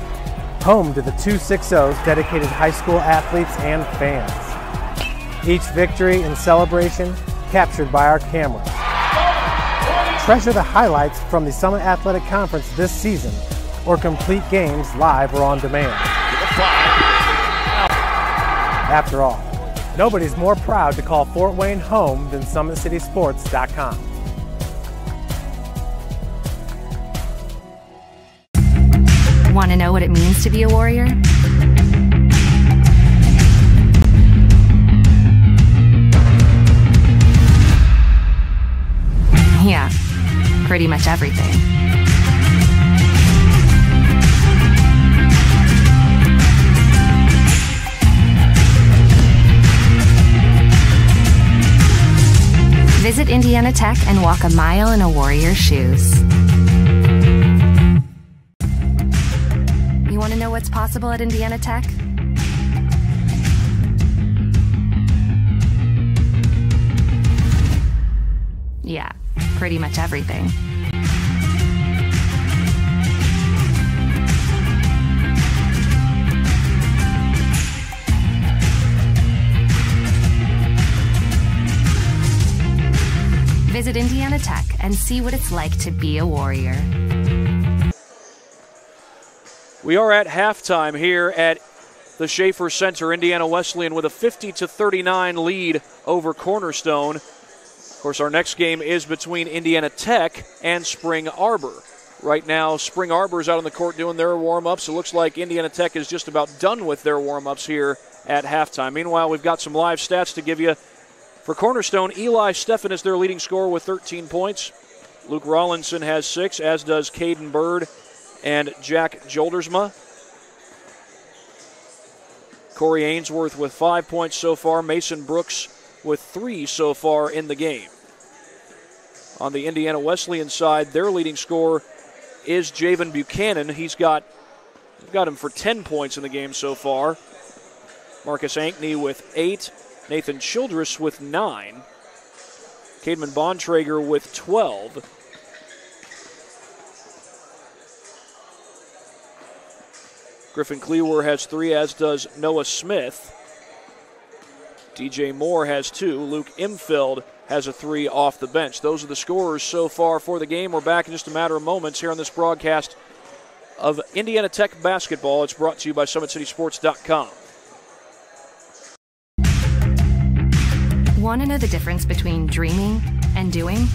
home to the two sixties dedicated high school athletes and fans. Each victory and celebration captured by our cameras. Treasure the highlights from the Summit Athletic Conference this season, or complete games live or on demand. After all, nobody's more proud to call Fort Wayne home than Summit City Sports dot com. Want to know what it means to be a Warrior? Yeah, pretty much everything. Visit Indiana Tech and walk a mile in a Warrior's shoes. You want to know what's possible at Indiana Tech? Yeah. Pretty much everything. Visit Indiana Tech and see what it's like to be a Warrior. We are at halftime here at the Schaefer Center. Indiana Wesleyan with a fifty to thirty-nine lead over Cornerstone. Of course, our next game is between Indiana Tech and Spring Arbor. Right now, Spring Arbor is out on the court doing their warm-ups. It looks like Indiana Tech is just about done with their warm-ups here at halftime. Meanwhile, we've got some live stats to give you. For Cornerstone, Eli Steffen is their leading scorer with thirteen points. Luke Rawlinson has six, as does Caden Bird and Jack Joldersma. Corey Ainsworth with five points so far. Mason Brooks with three so far in the game. On the Indiana Wesleyan side, their leading scorer is Javon Buchanan. He's got, they've got him for ten points in the game so far. Marcus Ankney with eight. Nathan Childress with nine. Cademan Bontrager with twelve. Griffin Clewer has three, as does Noah Smith. D J Moore has two. Luke Imfeld has a three off the bench. Those are the scorers so far for the game. We're back in just a matter of moments here on this broadcast of Indiana Tech basketball. It's brought to you by Summit City Sports dot com. Want to know the difference between dreaming and doing?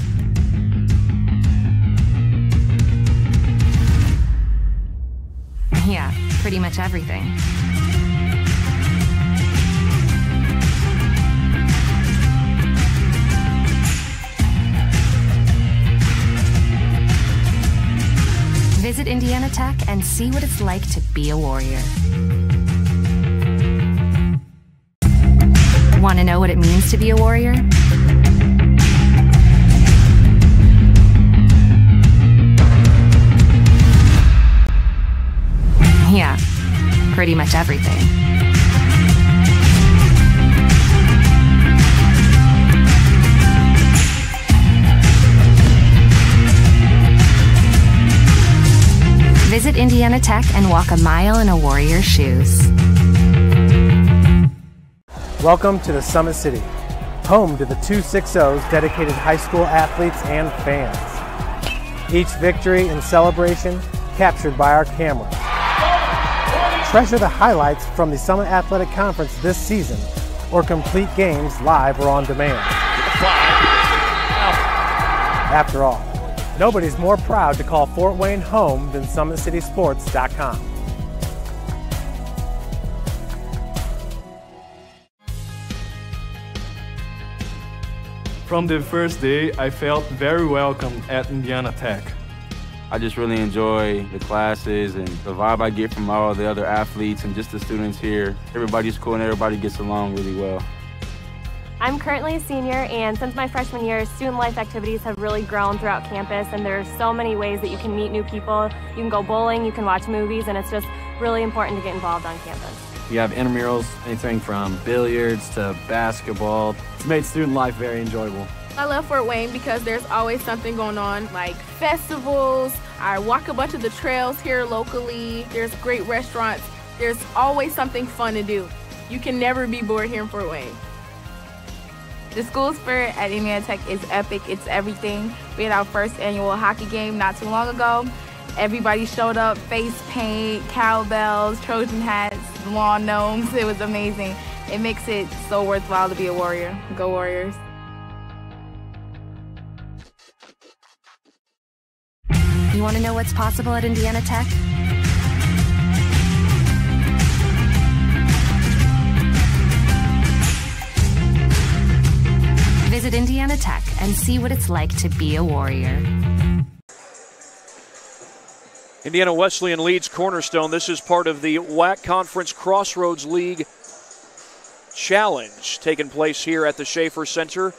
Yeah, pretty much everything. Visit Indiana Tech and see what it's like to be a Warrior. Want to know what it means to be a Warrior? Yeah, pretty much everything. Visit Indiana Tech and walk a mile in a Warrior's shoes. Welcome to the Summit City, home to the two sixty dedicated high school athletes and fans. Each victory and celebration captured by our cameras. Treasure the highlights from the Summit Athletic Conference this season or complete games live or on demand. After all, nobody's more proud to call Fort Wayne home than Summit City Sports dot com. From the first day, I felt very welcome at Indiana Tech. I just really enjoy the classes and the vibe I get from all the other athletes and just the students here. Everybody's cool and everybody gets along really well. I'm currently a senior, and since my freshman year, student life activities have really grown throughout campus, and there's so many ways that you can meet new people. You can go bowling, you can watch movies, and it's just really important to get involved on campus. You have intramurals, anything from billiards to basketball. It's made student life very enjoyable. I love Fort Wayne because there's always something going on, like festivals. I walk a bunch of the trails here locally. There's great restaurants. There's always something fun to do. You can never be bored here in Fort Wayne. The school spirit at Indiana Tech is epic. It's everything. We had our first annual hockey game not too long ago. Everybody showed up, face paint, cowbells, Trojan hats, lawn gnomes. It was amazing. It makes it so worthwhile to be a Warrior. Go Warriors. You want to know what's possible at Indiana Tech? Visit Indiana Tech and see what it's like to be a Warrior. Indiana Wesleyan leads Cornerstone. This is part of the W A C Conference Crossroads League Challenge taking place here at the Schaefer Center.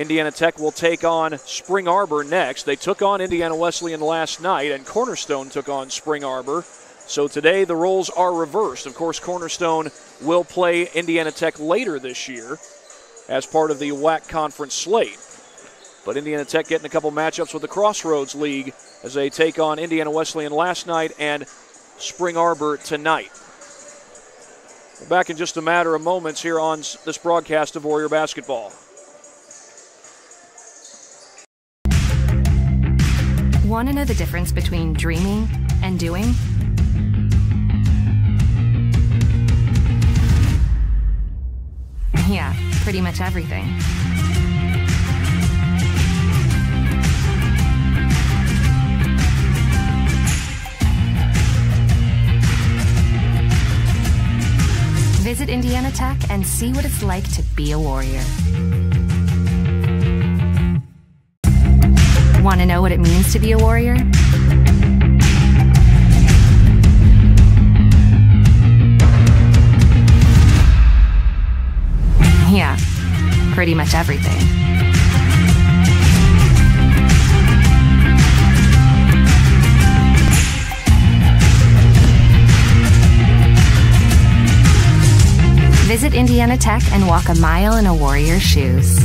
Indiana Tech will take on Spring Arbor next. They took on Indiana Wesleyan last night, and Cornerstone took on Spring Arbor. So today the roles are reversed. Of course, Cornerstone will play Indiana Tech later this year as part of the W A C Conference slate. But Indiana Tech getting a couple matchups with the Crossroads League as they take on Indiana Wesleyan last night and Spring Arbor tonight. We're back in just a matter of moments here on this broadcast of Warrior Basketball. Want to know the difference between dreaming and doing? Yeah, pretty much everything. Visit Indiana Tech and see what it's like to be a Warrior. Want to know what it means to be a Warrior? Yeah, pretty much everything. Visit Indiana Tech and walk a mile in a Warrior's shoes.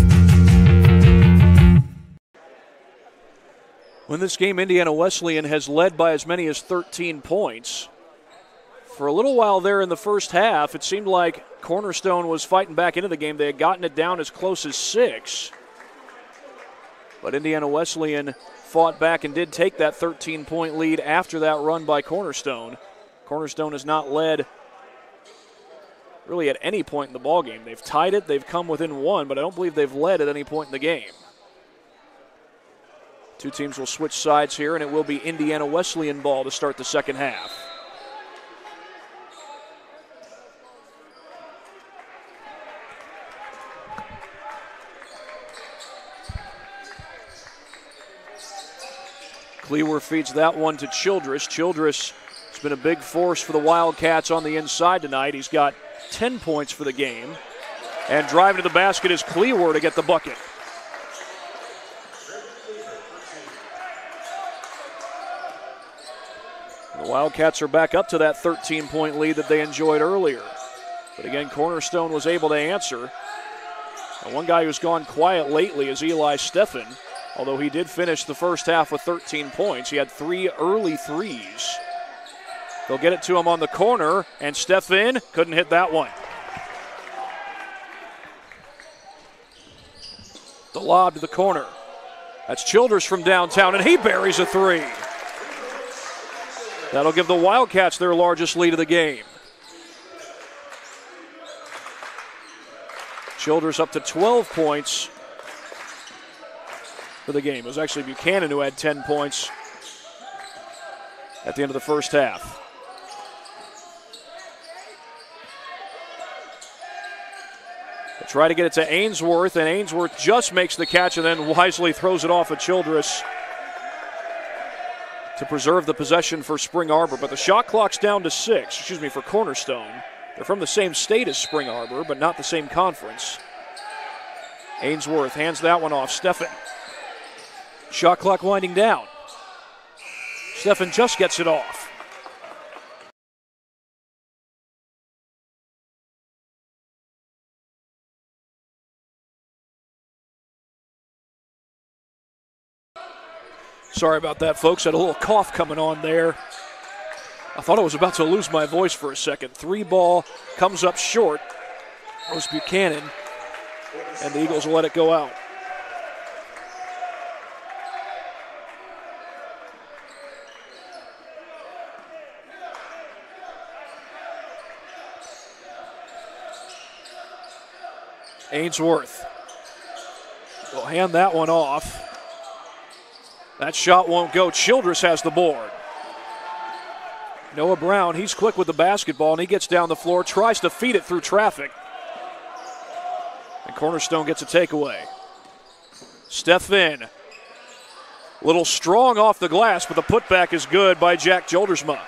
In this game, Indiana Wesleyan has led by as many as thirteen points. For a little while there in the first half, it seemed like Cornerstone was fighting back into the game. They had gotten it down as close as six. But Indiana Wesleyan fought back and did take that thirteen-point lead after that run by Cornerstone. Cornerstone has not led really at any point in the ballgame. They've tied it, they've come within one, but I don't believe they've led at any point in the game. Two teams will switch sides here, and it will be Indiana Wesleyan ball to start the second half. Clewer feeds that one to Childress. Childress has been a big force for the Wildcats on the inside tonight. He's got ten points for the game. And driving to the basket is Clewer to get the bucket. The Wildcats are back up to that thirteen-point lead that they enjoyed earlier. But again, Cornerstone was able to answer. And one guy who's gone quiet lately is Eli Steffen, although he did finish the first half with thirteen points. He had three early threes. They'll get it to him on the corner, and Steffen couldn't hit that one. Excellent lob to the corner. That's Childress from downtown, and he buries a three. That'll give the Wildcats their largest lead of the game. Childress up to twelve points for the game. It was actually Buchanan who had ten points at the end of the first half. They try to get it to Ainsworth, and Ainsworth just makes the catch and then wisely throws it off at Childress to preserve the possession for Spring Arbor. But the shot clock's down to six, excuse me, for Cornerstone. They're from the same state as Spring Arbor, but not the same conference. Ainsworth hands that one off. Steffen. Shot clock winding down. Steffen just gets it off. Sorry about that, folks. Had a little cough coming on there. I thought I was about to lose my voice for a second. Three ball comes up short. It was Buchanan, and the Eagles will let it go out. Ainsworth will hand that one off. That shot won't go. Childress has the board. Noah Brown, he's quick with the basketball, and he gets down the floor, tries to feed it through traffic. And Cornerstone gets a takeaway. Steffen. A little strong off the glass, but the putback is good by Jack Joldersma.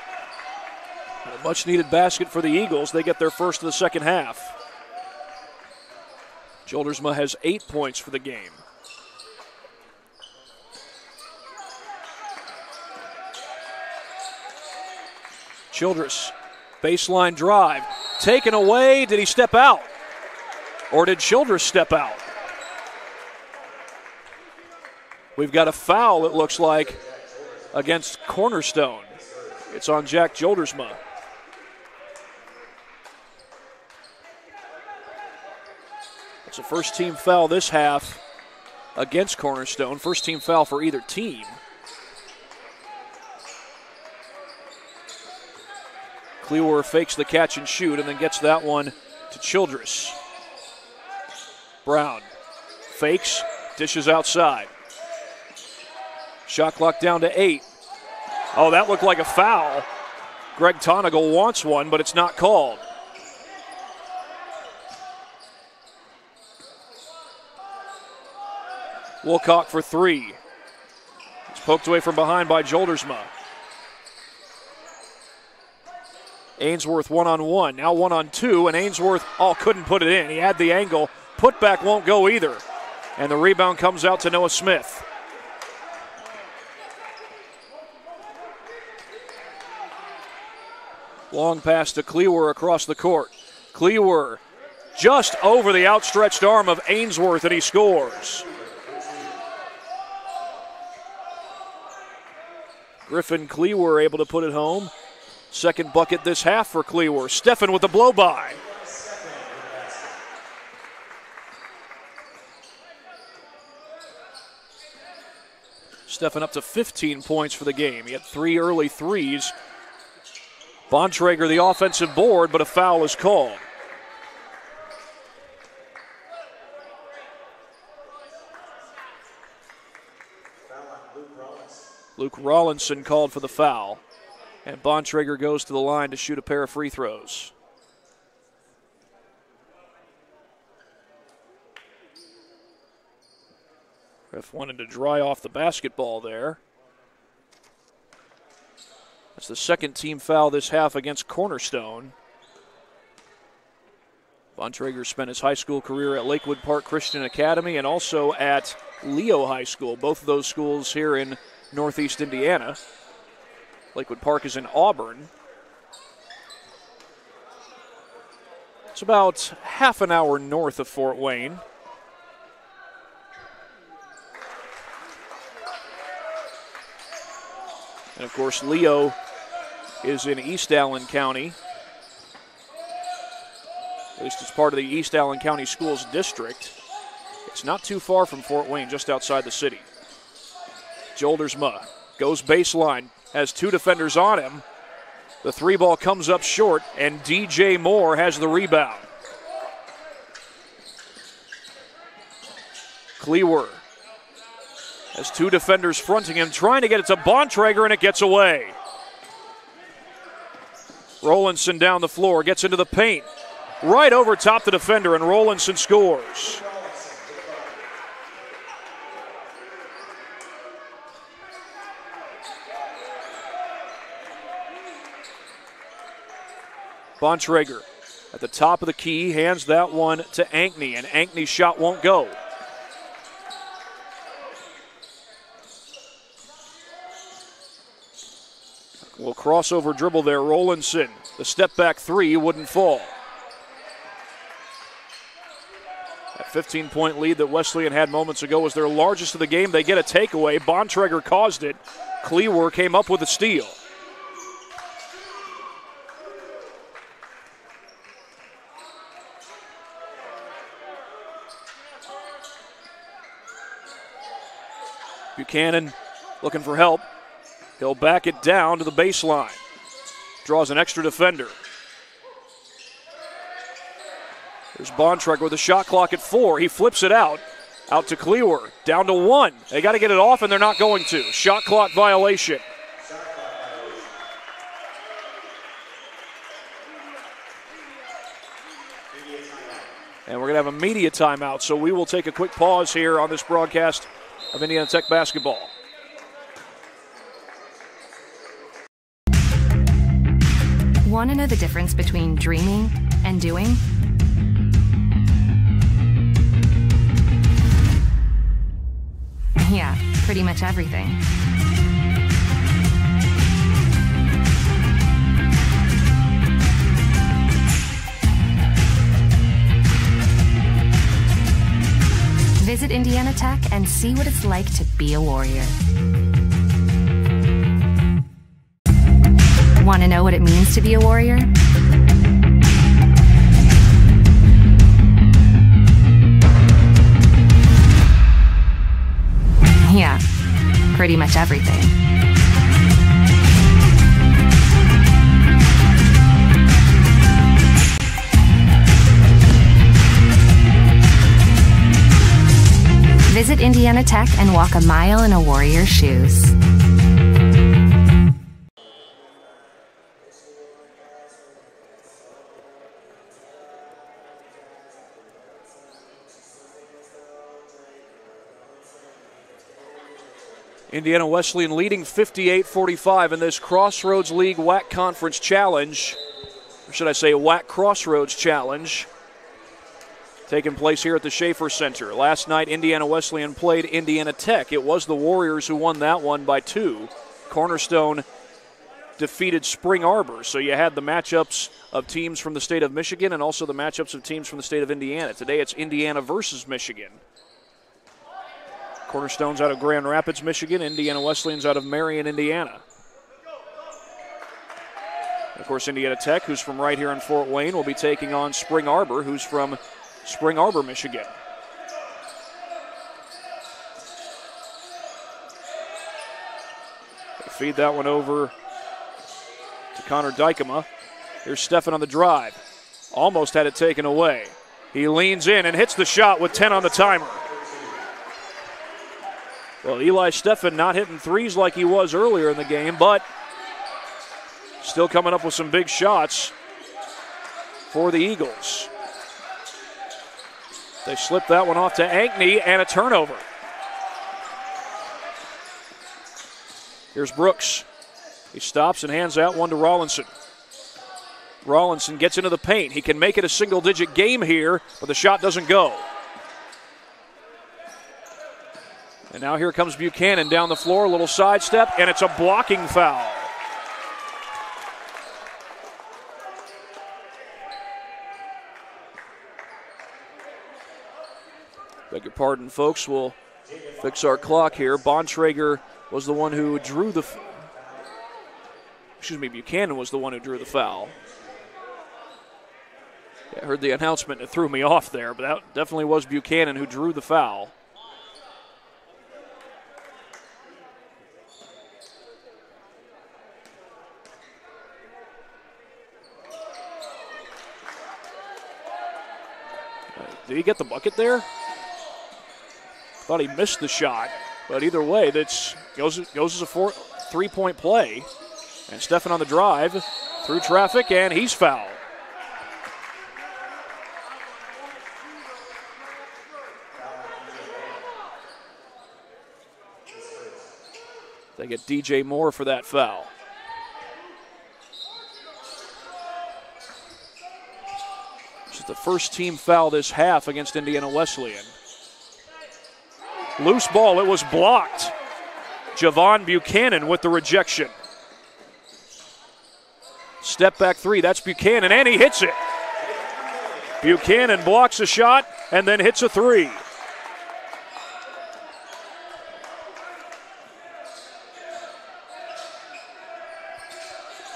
And a much-needed basket for the Eagles. They get their first of the second half. Joldersma has eight points for the game. Childress, baseline drive, taken away. Did he step out? Or did Childress step out? We've got a foul, it looks like, against Cornerstone. It's on Jack Joldersma. It's a first-team foul this half against Cornerstone. First-team foul for either team. Clewer fakes the catch and shoot, and then gets that one to Childress. Brown fakes, dishes outside. Shot clock down to eight. Oh, that looked like a foul. Greg Tonagel wants one, but it's not called. Wolcott for three. It's poked away from behind by Joldersma. Ainsworth one-on-one, now one-on-two, and Ainsworth, oh, couldn't put it in. He had the angle. Putback won't go either. And the rebound comes out to Noah Smith. Long pass to Clewer across the court. Clewer just over the outstretched arm of Ainsworth, and he scores. Griffin Clewer able to put it home. Second bucket this half for Clewer. Steffen with the blow-by. Steffen up to fifteen points for the game. He had three early threes. Bontrager the offensive board, but a foul is called. Luke Rawlinson called for the foul. And Bontrager goes to the line to shoot a pair of free throws. Griff wanted to dry off the basketball there. That's the second team foul this half against Cornerstone. Bontrager spent his high school career at Lakewood Park Christian Academy and also at Leo High School, both of those schools here in Northeast Indiana. Lakewood Park is in Auburn. It's about half an hour north of Fort Wayne. And of course, Leo is in East Allen County. At least it's part of the East Allen County Schools District. It's not too far from Fort Wayne, just outside the city. Joldersma goes baseline, has two defenders on him. The three ball comes up short, and D J Moore has the rebound. Clewer has two defenders fronting him, trying to get it to Bontrager, and it gets away. Rawlinson down the floor, gets into the paint. Right over top the defender, and Rawlinson scores. Bontrager at the top of the key hands that one to Ankney, and Ankney's shot won't go. A little crossover dribble there, Rawlinson. The step back three wouldn't fall. That fifteen-point lead that Wesleyan had moments ago was their largest of the game. They get a takeaway. Bontrager caused it. Clewer came up with a steal. Buchanan looking for help. He'll back it down to the baseline. Draws an extra defender. There's Bontrager with a shot clock at four. He flips it out. Out to Clewer. Down to one. They got to get it off, and they're not going to. Shot clock violation. And we're going to have a media timeout, so we will take a quick pause here on this broadcast of Indiana Tech basketball. Want to know the difference between dreaming and doing? Yeah, pretty much everything. Visit Indiana Tech and see what it's like to be a Warrior. Want to know what it means to be a Warrior? Yeah, pretty much everything. Visit Indiana Tech and walk a mile in a Warrior's shoes. Indiana Wesleyan leading fifty-eight forty-five in this Crossroads League W A C Conference Challenge, or should I say W A C Crossroads Challenge, taking place here at the Schaefer Center. Last night, Indiana Wesleyan played Indiana Tech. It was the Warriors who won that one by two. Cornerstone defeated Spring Arbor, so you had the matchups of teams from the state of Michigan and also the matchups of teams from the state of Indiana. Today it's Indiana versus Michigan. Cornerstone's out of Grand Rapids, Michigan. Indiana Wesleyan's out of Marion, Indiana. And of course, Indiana Tech, who's from right here in Fort Wayne, will be taking on Spring Arbor, who's from Spring Arbor, Michigan. They feed that one over to Connor Dykema. Here's Steffen on the drive. Almost had it taken away. He leans in and hits the shot with ten on the timer. Well, Eli Steffen not hitting threes like he was earlier in the game, but still coming up with some big shots for the Eagles. They slip that one off to Ankney, and a turnover. Here's Brooks. He stops and hands that one to Rawlinson. Rawlinson gets into the paint. He can make it a single-digit game here, but the shot doesn't go. And now here comes Buchanan down the floor, a little sidestep, and it's a blocking foul. Beg your pardon, folks. We'll fix our clock here. Bontrager was the one who drew the... F Excuse me, Buchanan was the one who drew the foul. I heard the announcement and it threw me off there, but that definitely was Buchanan who drew the foul. Did he get the bucket there? Thought he missed the shot, but either way, that's goes goes as a four, three-point play. And Steffen on the drive, through traffic, and he's fouled. They get D J Moore for that foul. This is the first team foul this half against Indiana Wesleyan. Loose ball, it was blocked. Javon Buchanan with the rejection. Step back three, that's Buchanan, and he hits it. Buchanan blocks a shot and then hits a three.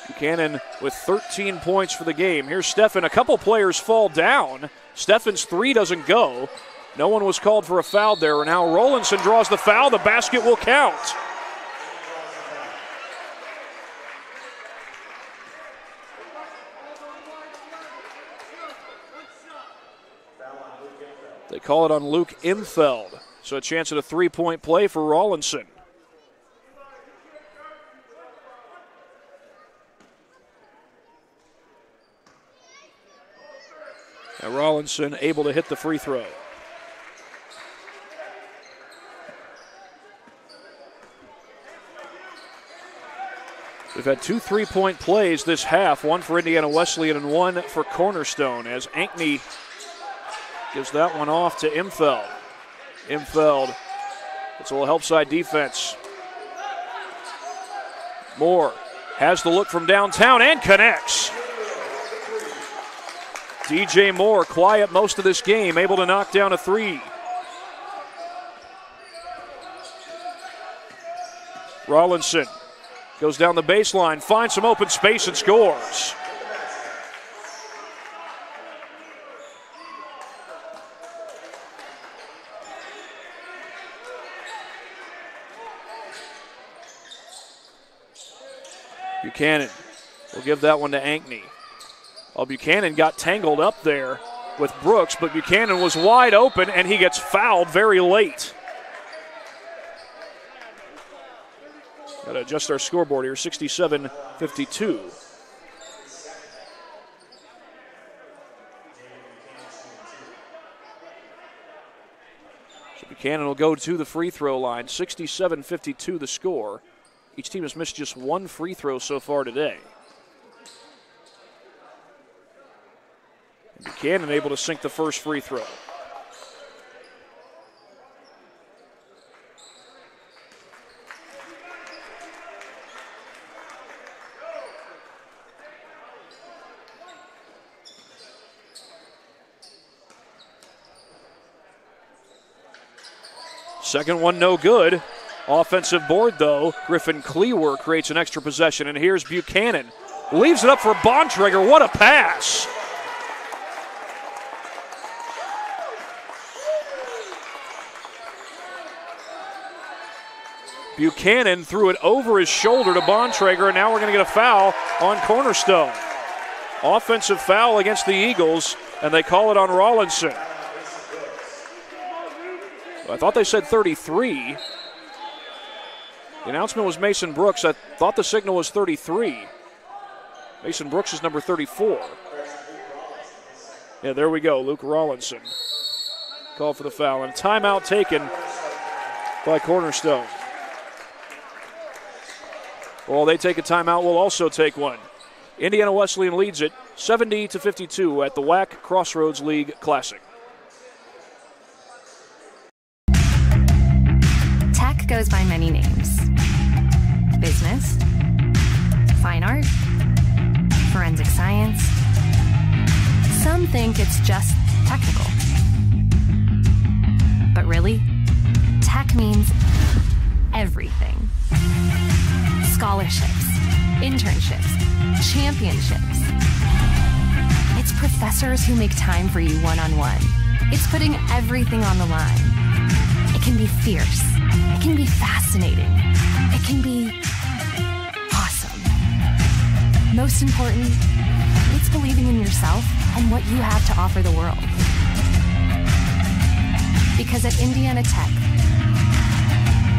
Buchanan with thirteen points for the game. Here's Steffen, a couple players fall down. Steffen's three doesn't go. No one was called for a foul there, and now Rawlinson draws the foul. The basket will count. They call it on Luke Imfeld, so a chance at a three-point play for Rawlinson. And Rawlinson able to hit the free throw. We've had two three-point plays this half, one for Indiana Wesleyan and one for Cornerstone, as Ankney gives that one off to Imfeld. Imfeld, it's a little help side defense. Moore has the look from downtown and connects. D J Moore, quiet most of this game, able to knock down a three. Rawlinson goes down the baseline, finds some open space and scores. Buchanan will give that one to Ankney. Well, Buchanan got tangled up there with Brooks, but Buchanan was wide open, and he gets fouled very late. Got to adjust our scoreboard here, sixty-seven fifty-two. So Buchanan will go to the free throw line, sixty-seven fifty-two the score. Each team has missed just one free throw so far today. And Buchanan able to sink the first free throw. Second one, no good. Offensive board, though. Griffin Clewer creates an extra possession, and here's Buchanan. Leaves it up for Bontrager. What a pass! Buchanan threw it over his shoulder to Bontrager, and now we're going to get a foul on Cornerstone. Offensive foul against the Eagles, and they call it on Rawlinson. I thought they said thirty-three. The announcement was Mason Brooks. I thought the signal was thirty-three. Mason Brooks is number thirty-four. Yeah, there we go, Luke Rawlinson. Call for the foul, and timeout taken by Cornerstone. Well, they take a timeout, we'll also take one. Indiana Wesleyan leads it seventy to fifty-two at the W A C Crossroads League Classic. Tech goes by many names. Business, fine art, forensic science. Some think it's just technical. But really, tech means everything. Scholarships, internships, championships. It's professors who make time for you one-on-one. It's putting everything on the line. It can be fierce. It can be fascinating. It can be awesome. Most important, it's believing in yourself and what you have to offer the world. Because at Indiana Tech,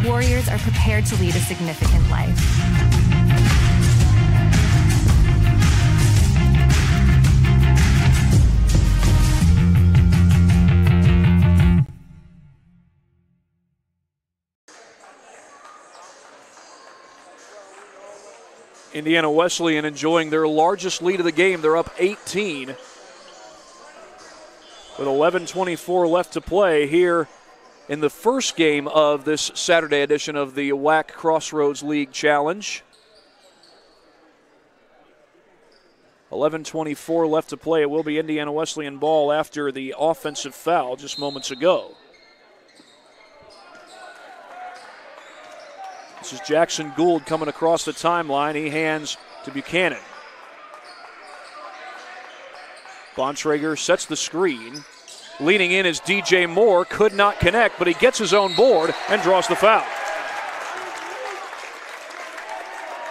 Warriors are prepared to lead a significant life. Indiana Wesleyan enjoying their largest lead of the game. They're up eighteen with eleven twenty-four left to play here in the first game of this Saturday edition of the W A C Crossroads League Challenge. eleven twenty-four left to play. It will be Indiana Wesleyan ball after the offensive foul just moments ago. This is Jackson Gould coming across the timeline. He hands to Buchanan. Bontrager sets the screen. Leaning in is D J Moore. Could not connect, but he gets his own board and draws the foul.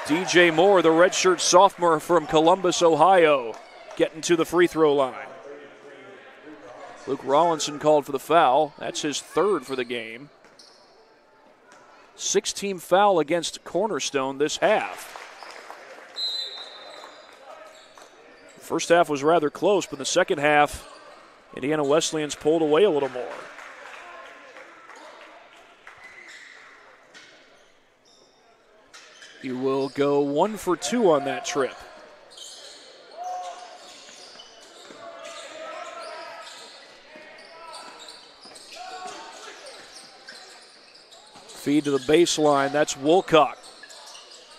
D J Moore, the redshirt sophomore from Columbus, Ohio, getting to the free throw line. Luke Rawlinson called for the foul. That's his third for the game. Six-team foul against Cornerstone this half. The first half was rather close, but in the second half, Indiana Wesleyan's pulled away a little more. He will go one for two on that trip. Feed to the baseline. That's Wolcott.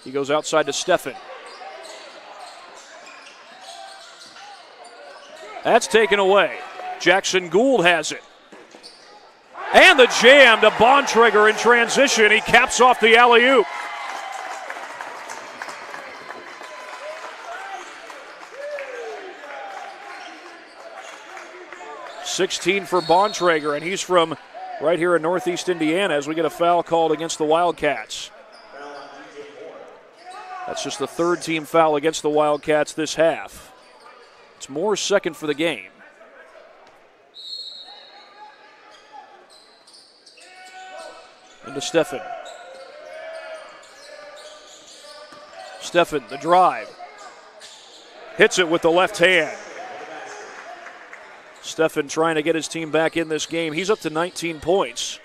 He goes outside to Steffen. That's taken away. Jackson Gould has it. And the jam to Bontrager in transition. He caps off the alley-oop. sixteen for Bontrager, and he's from right here in Northeast Indiana as we get a foul called against the Wildcats. That's just the third team foul against the Wildcats this half. It's Moore's second for the game. Into Steffen. Steffen, the drive. Hits it with the left hand. Steffen trying to get his team back in this game. He's up to nineteen points.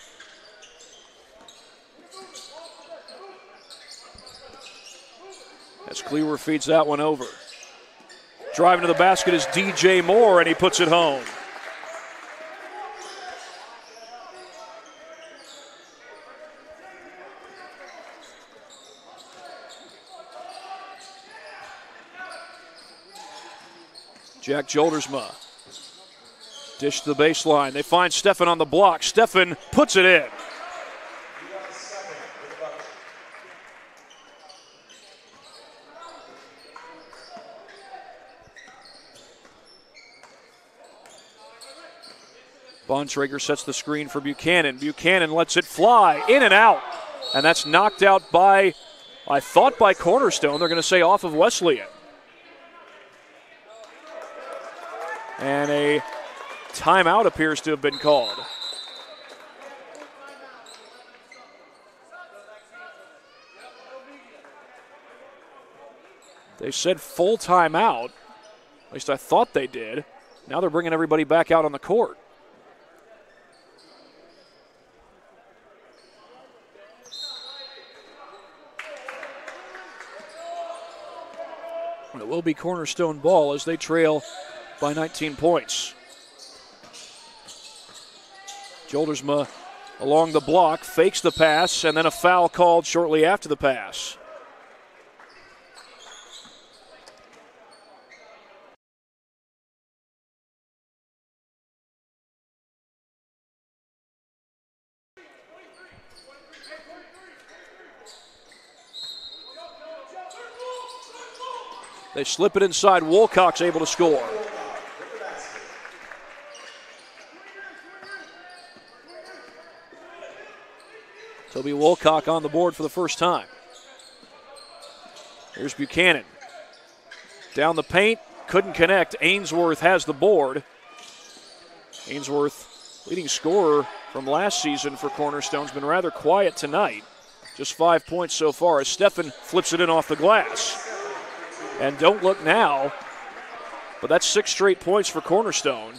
As Clewer feeds that one over. Driving to the basket is D J Moore, and he puts it home. Jack Joldersma. Dish to the baseline. They find Steffen on the block. Steffen puts it in. Bontrager sets the screen for Buchanan. Buchanan lets it fly in and out. And that's knocked out by, I thought by Cornerstone. They're going to say off of Wesleyan. And a timeout appears to have been called. They said full timeout. At least I thought they did. Now they're bringing everybody back out on the court. And it will be Cornerstone ball as they trail by nineteen points. Joldersma along the block, fakes the pass, and then a foul called shortly after the pass. They slip it inside. Wolcott's able to score. Toby Wolcott on the board for the first time. Here's Buchanan. Down the paint, couldn't connect. Ainsworth has the board. Ainsworth, leading scorer from last season for Cornerstone, has been rather quiet tonight. Just five points so far as Steffen flips it in off the glass. And don't look now, but that's six straight points for Cornerstone.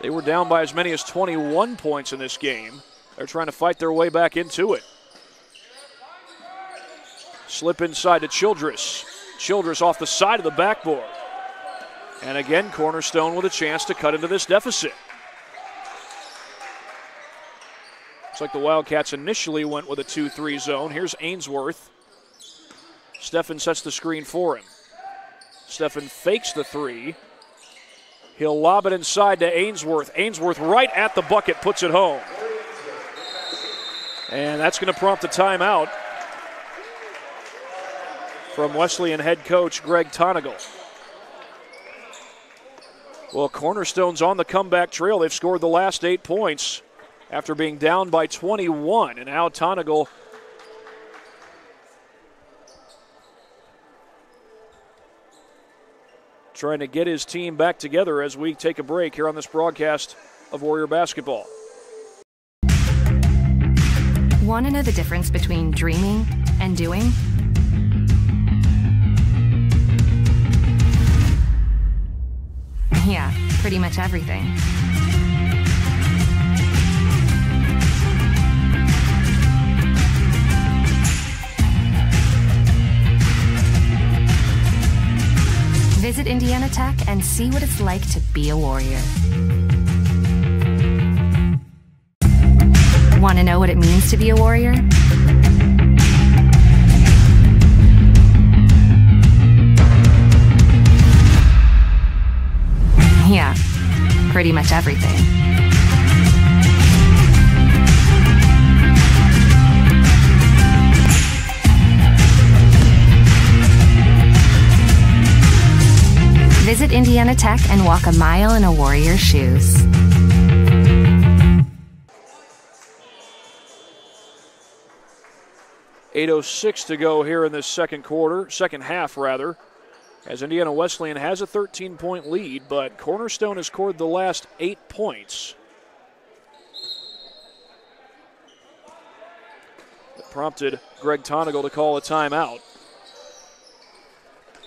They were down by as many as twenty-one points in this game. They're trying to fight their way back into it. Slip inside to Childress. Childress off the side of the backboard. And again, Cornerstone with a chance to cut into this deficit. Looks like the Wildcats initially went with a two three zone. Here's Ainsworth. Steffen sets the screen for him. Steffen fakes the three. He'll lob it inside to Ainsworth. Ainsworth right at the bucket, puts it home. And that's going to prompt a timeout from Wesleyan head coach Greg Tonagel. Well, Cornerstone's on the comeback trail. They've scored the last eight points after being down by twenty-one. And now Tonagel trying to get his team back together as we take a break here on this broadcast of Warrior Basketball. Want to know the difference between dreaming and doing? Yeah, pretty much everything. Visit Indiana Tech and see what it's like to be a Warrior. Want to know what it means to be a Warrior? Yeah, pretty much everything. Visit Indiana Tech and walk a mile in a Warrior's shoes. eight oh six to go here in this second quarter, second half rather, as Indiana Wesleyan has a thirteen-point lead, but Cornerstone has scored the last eight points. That prompted Greg Tonagel to call a timeout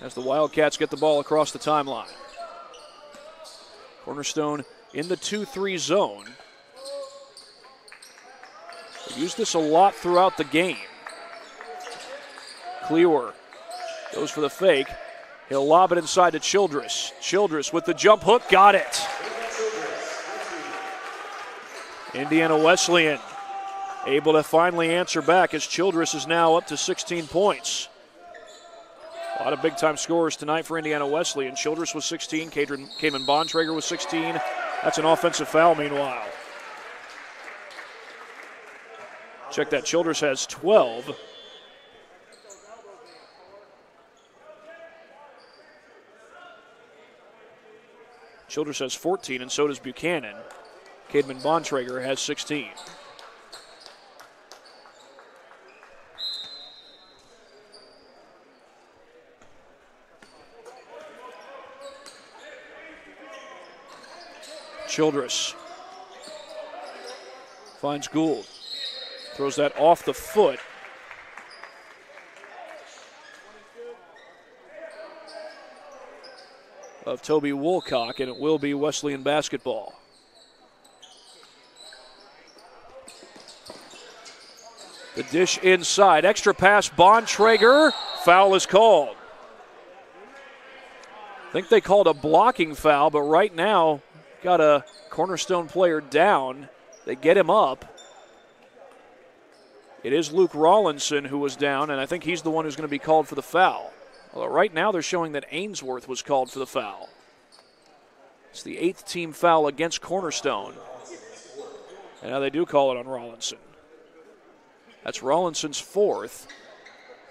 as the Wildcats get the ball across the timeline. Cornerstone in the two three zone. They used this a lot throughout the game. Clewer goes for the fake. He'll lob it inside to Childress. Childress with the jump hook, got it. Indiana Wesleyan able to finally answer back as Childress is now up to sixteen points. A lot of big-time scorers tonight for Indiana Wesleyan. Childress with sixteen, Cademan Bontrager with sixteen. That's an offensive foul, meanwhile. Check that, Childress has twelve. Childress has fourteen, and so does Buchanan. Cademan Bontrager has sixteen. Childress finds Gould, throws that off the foot. Of Toby Wolcott, and it will be Wesleyan basketball. The dish inside, extra pass, Bontrager, foul is called. I think they called a blocking foul, but right now, got a Cornerstone player down. They get him up. It is Luke Rawlinson who was down, and I think he's the one who's going to be called for the foul. Although right now they're showing that Ainsworth was called for the foul. It's the eighth team foul against Cornerstone. And now they do call it on Rawlinson. That's Rawlinson's fourth.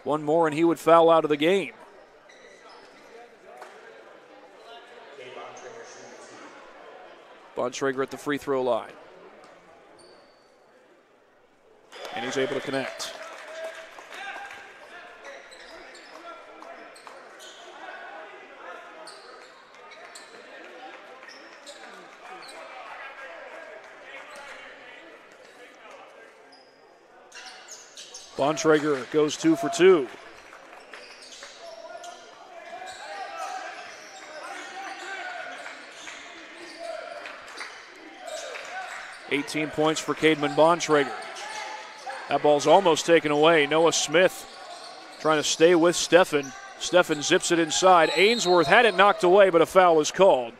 One more and he would foul out of the game. Bontrager at the free throw line. And he's able to connect. Bontrager goes two for two. eighteen points for Cademan Bontrager. That ball's almost taken away. Noah Smith trying to stay with Steffen. Steffen zips it inside. Ainsworth had it knocked away, but a foul is called.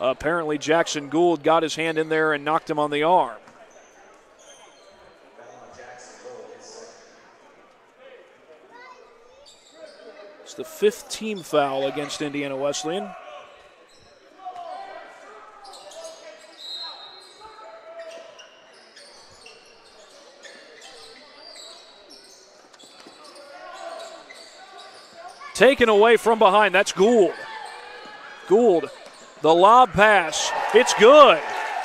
Apparently Jackson Gould got his hand in there and knocked him on the arm. It's the fifth team foul against Indiana Wesleyan. Taken away from behind. That's Gould. Gould, the lob pass. It's good.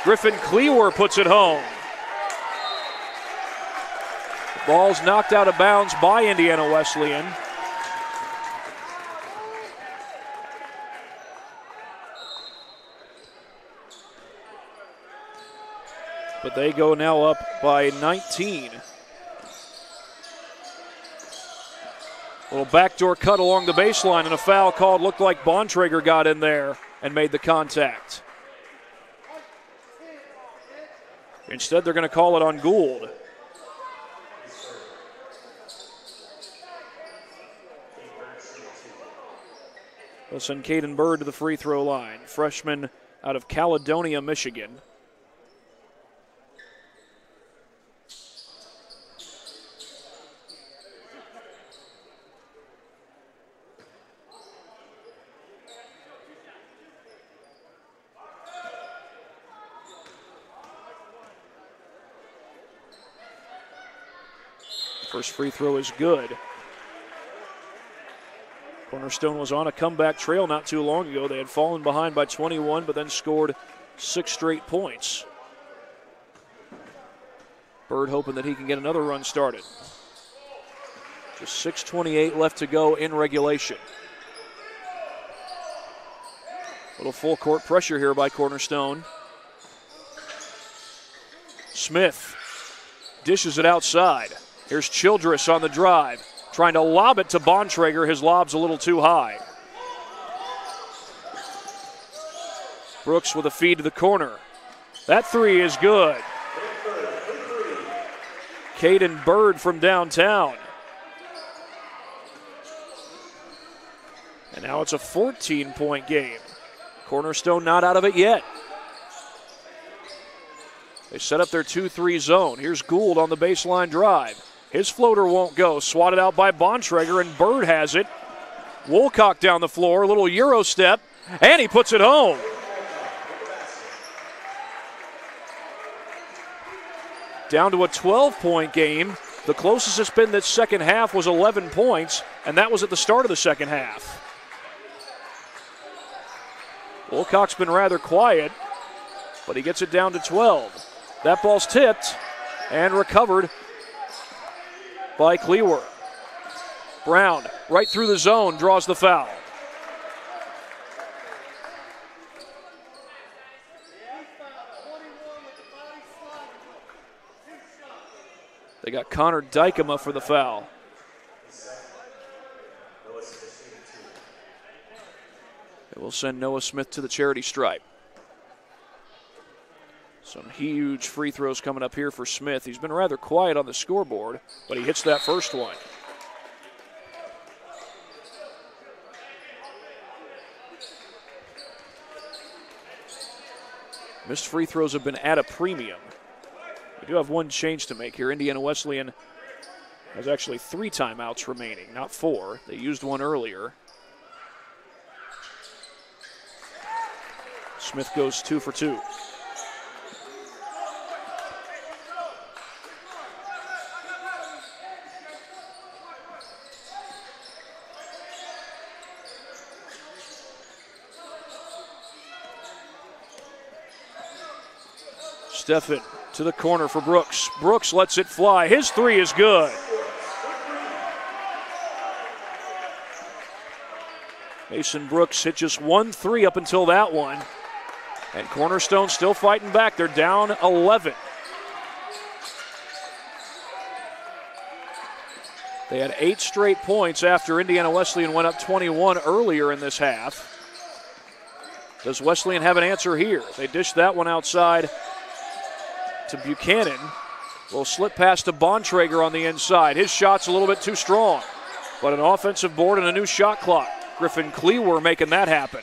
Griffin Clewer puts it home. The ball's knocked out of bounds by Indiana Wesleyan. But they go now up by nineteen. Little backdoor cut along the baseline and a foul called. Looked like Bontrager got in there and made the contact. Instead, they're going to call it on Gould. They'll send Caden Bird to the free throw line. Freshman out of Caledonia, Michigan. First free throw is good. Cornerstone was on a comeback trail not too long ago. They had fallen behind by twenty-one, but then scored six straight points. Bird hoping that he can get another run started. Just six twenty-eight left to go in regulation. Little full court pressure here by Cornerstone. Smith dishes it outside. Here's Childress on the drive, trying to lob it to Bontrager. His lob's a little too high. Brooks with a feed to the corner. That three is good. Caden Bird from downtown. And now it's a fourteen-point game. Cornerstone not out of it yet. They set up their two three zone. Here's Gould on the baseline drive. His floater won't go. Swatted out by Bontrager, and Bird has it. Wolcott down the floor, a little Euro step, and he puts it home. Down to a twelve-point game. The closest it's been this second half was eleven points, and that was at the start of the second half. Wolcott's been rather quiet, but he gets it down to twelve. That ball's tipped and recovered by Clewer. Brown, right through the zone, draws the foul. They got Connor Dykema for the foul. It will send Noah Smith to the charity stripe. Some huge free throws coming up here for Smith. He's been rather quiet on the scoreboard, but he hits that first one. Missed free throws have been at a premium. We do have one change to make here. Indiana Wesleyan has actually three timeouts remaining, not four. They used one earlier. Smith goes two for two. Steffen to the corner for Brooks. Brooks lets it fly. His three is good. Mason Brooks hit just one three up until that one. And Cornerstone still fighting back. They're down eleven. They had eight straight points after Indiana Wesleyan went up twenty-one earlier in this half. Does Wesleyan have an answer here? They dish that one outside to Buchanan. Will slip pass to Bontrager on the inside. His shot's a little bit too strong, but an offensive board and a new shot clock. Griffin Clewer making that happen.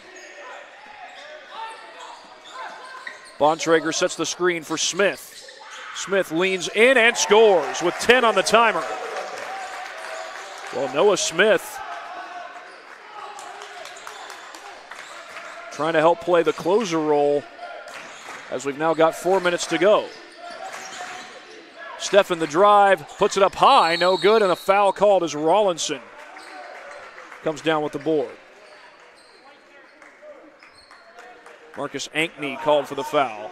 Bontrager sets the screen for Smith. Smith leans in and scores with ten on the timer. Well, Noah Smith trying to help play the closer role as we've now got four minutes to go. Steffen the drive, puts it up high, no good, and a foul called as Rawlinson comes down with the board. Marcus Ankney called for the foul.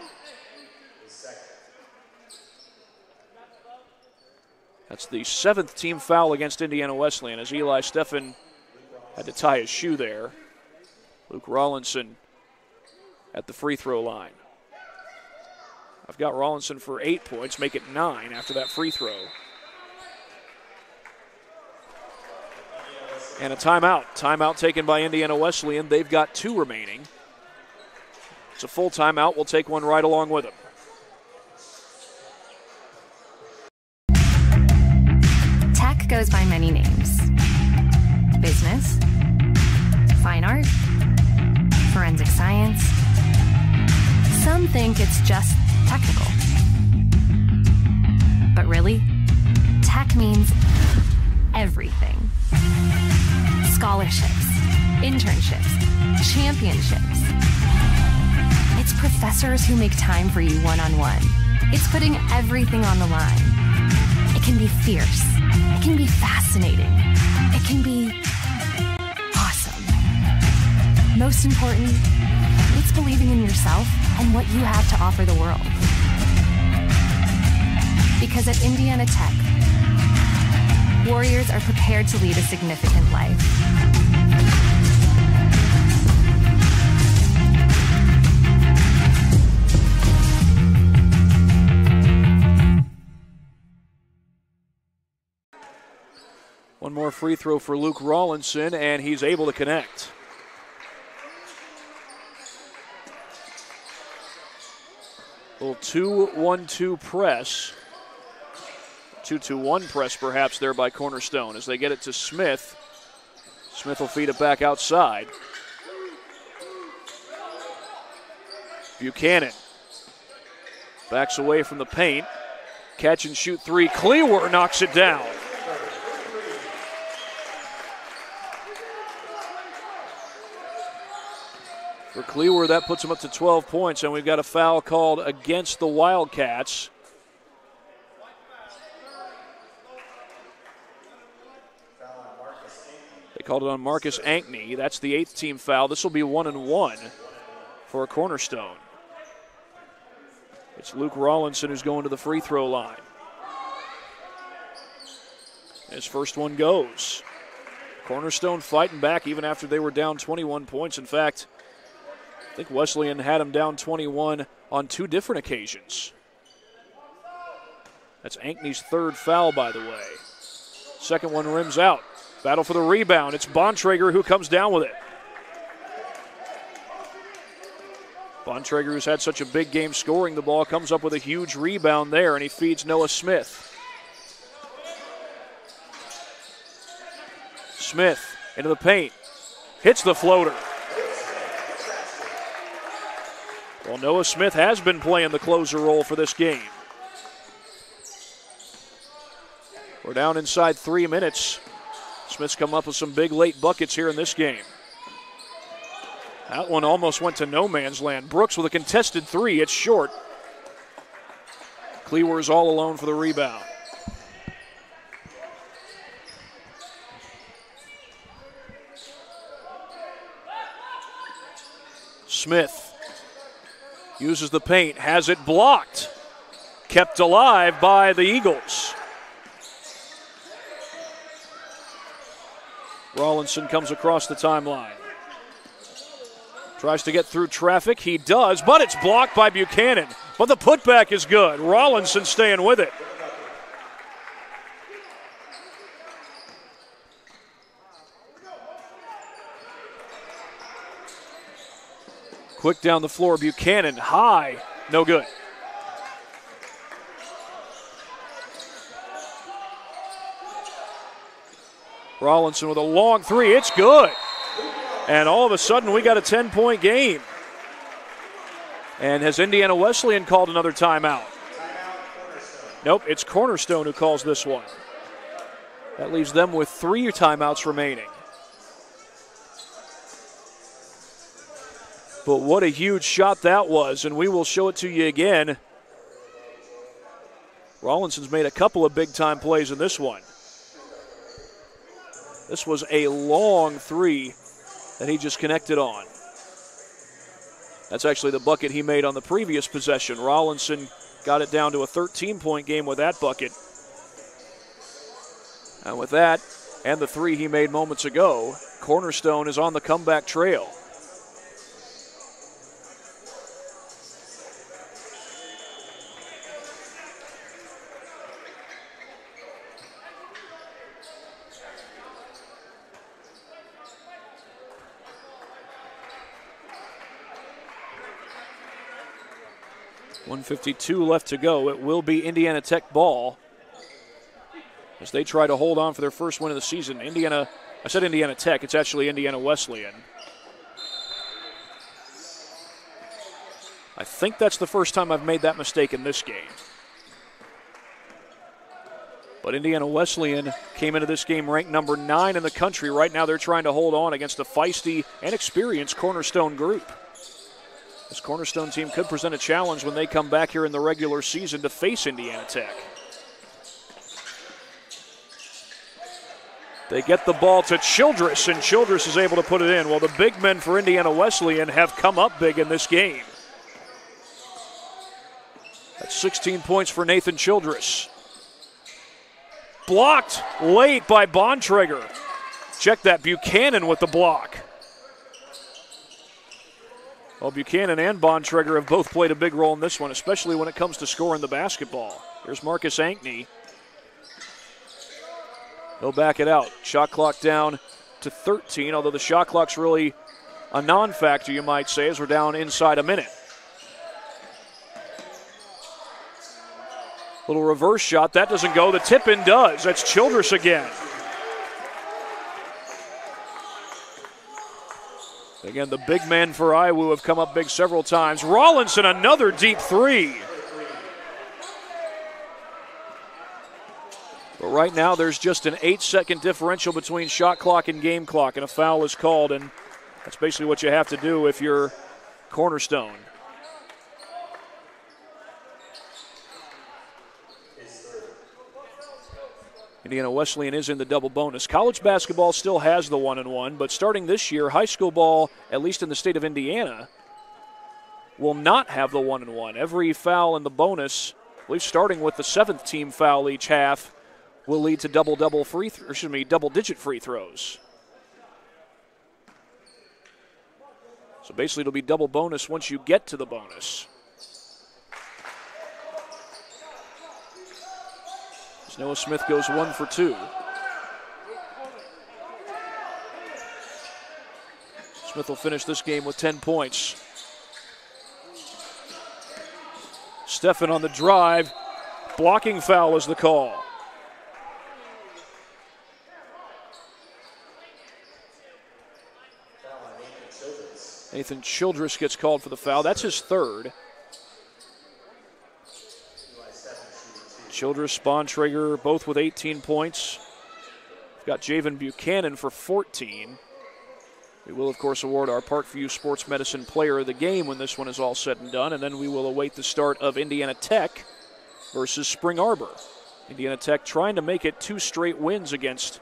That's the seventh team foul against Indiana Wesleyan as Eli Steffen had to tie his shoe there. Luke Rawlinson at the free throw line. I've got Rawlinson for eight points, make it nine after that free throw. And a timeout. Timeout taken by Indiana Wesleyan. They've got two remaining. It's a full timeout. We'll take one right along with them. Tech goes by many names. Business, fine art, forensic science. Some think it's just technical. But really, tech means everything. Scholarships, internships, championships. It's professors who make time for you one-on-one. It's putting everything on the line. It can be fierce. It can be fascinating. It can be awesome. Most important, it's believing in yourself and what you have to offer the world. Because at Indiana Tech, Warriors are prepared to lead a significant life. One more free throw for Luke Rawlinson, and he's able to connect. Little two one two press. two two one press perhaps there by Cornerstone as they get it to Smith. Smith will feed it back outside. Buchanan backs away from the paint. Catch and shoot three. Clewer knocks it down. For Clewer, that puts him up to twelve points, and we've got a foul called against the Wildcats. They called it on Marcus Ankney. That's the eighth team foul. This will be one and one for Cornerstone. It's Luke Rawlinson who's going to the free throw line. His first one goes. Cornerstone fighting back even after they were down twenty-one points. In fact, I think Wesleyan had them down twenty-one on two different occasions. That's Ankney's third foul, by the way. Second one rims out. Battle for the rebound. It's Bontrager who comes down with it. Bontrager, who's had such a big game scoring the ball, comes up with a huge rebound there, and he feeds Noah Smith. Smith into the paint. Hits the floater. Well, Noah Smith has been playing the closer role for this game. We're down inside three minutes. Smith's come up with some big late buckets here in this game. That one almost went to no man's land. Brooks with a contested three. It's short. Clewer's all alone for the rebound. Smith uses the paint, has it blocked. kept alive by the Eagles. Rawlinson comes across the timeline. Tries to get through traffic. He does, but it's blocked by Buchanan. But the putback is good. Rawlinson staying with it. Quick down the floor, Buchanan, high, no good. Rawlinson with a long three, it's good. And all of a sudden we got a ten-point game. And has Indiana Wesleyan called another timeout? Nope, it's Cornerstone who calls this one. That leaves them with three timeouts remaining. But what a huge shot that was, and we will show it to you again. Rawlinson's made a couple of big-time plays in this one. This was a long three that he just connected on. That's actually the bucket he made on the previous possession. Rawlinson got it down to a thirteen-point game with that bucket. And with that, and the three he made moments ago, Cornerstone is on the comeback trail. one fifty-two left to go. It will be Indiana Tech ball as they try to hold on for their first win of the season. Indiana, I said Indiana Tech, it's actually Indiana Wesleyan. I think that's the first time I've made that mistake in this game. But Indiana Wesleyan came into this game ranked number nine in the country. Right now they're trying to hold on against a feisty and experienced Cornerstone group. This Cornerstone team could present a challenge when they come back here in the regular season to face Indiana Tech. They get the ball to Childress, and Childress is able to put it in. Well, the big men for Indiana Wesleyan have come up big in this game. That's sixteen points for Nathan Childress. Blocked late by Bontrager. Check that, Buchanan with the block. Well, Buchanan and Bontrager have both played a big role in this one, especially when it comes to scoring the basketball. Here's Marcus Ankney. He'll back it out. Shot clock down to thirteen, although the shot clock's really a non-factor, you might say, as we're down inside a minute. Little reverse shot. That doesn't go. The tip-in does. That's Childress again. Again, the big men for Iowa have come up big several times. Rawlinson, another deep three. But right now, there's just an eight-second differential between shot clock and game clock, and a foul is called, and that's basically what you have to do if you're Cornerstone. Indiana Wesleyan is in the double bonus. College basketball still has the one and one, but starting this year, high school ball, at least in the state of Indiana, will not have the one and one. Every foul in the bonus, I believe starting with the seventh team foul each half, will lead to double double free th- or excuse me, double digit free throws. So basically it'll be double bonus once you get to the bonus. Noah Smith goes one for two. Smith will finish this game with ten points. Steffen on the drive. Blocking foul is the call. Nathan Childress gets called for the foul. That's his third. Childress, Bontrager, both with eighteen points. We've got Javon Buchanan for fourteen. We will, of course, award our Parkview Sports Medicine Player of the Game when this one is all said and done, and then we will await the start of Indiana Tech versus Spring Arbor. Indiana Tech trying to make it two straight wins against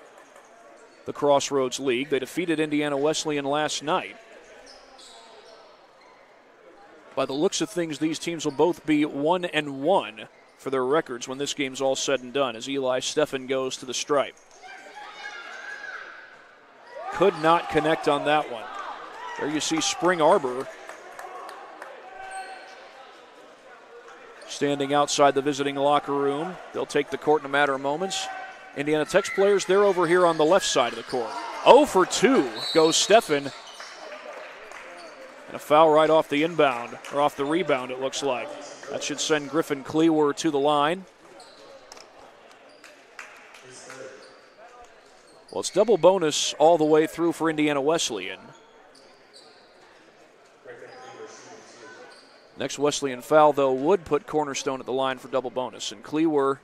the Crossroads League. They defeated Indiana Wesleyan last night. By the looks of things, these teams will both be one and one for their records when this game's all said and done as Eli Steffen goes to the stripe. Could not connect on that one. There you see Spring Arbor standing outside the visiting locker room. They'll take the court in a matter of moments. Indiana Tech's players, they're over here on the left side of the court. oh for two goes Steffen. And a foul right off the inbound, or off the rebound, it looks like. That should send Griffin Clewer to the line. Well, it's double bonus all the way through for Indiana Wesleyan. Next Wesleyan foul, though, would put Cornerstone at the line for double bonus. And Clewer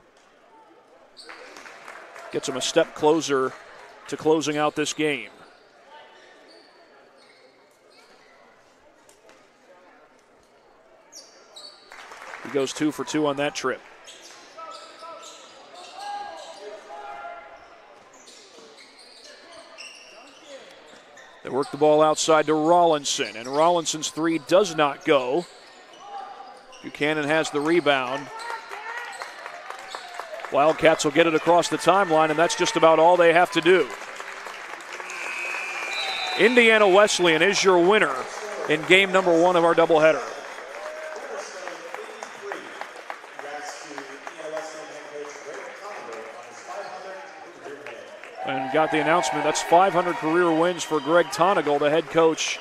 gets him a step closer to closing out this game. He goes two for two on that trip. They work the ball outside to Rawlinson, and Rawlinson's three does not go. Buchanan has the rebound. Wildcats will get it across the timeline, and that's just about all they have to do. Indiana Wesleyan is your winner in game number one of our doubleheader. And got the announcement. That's five hundred career wins for Greg Tonagel, the head coach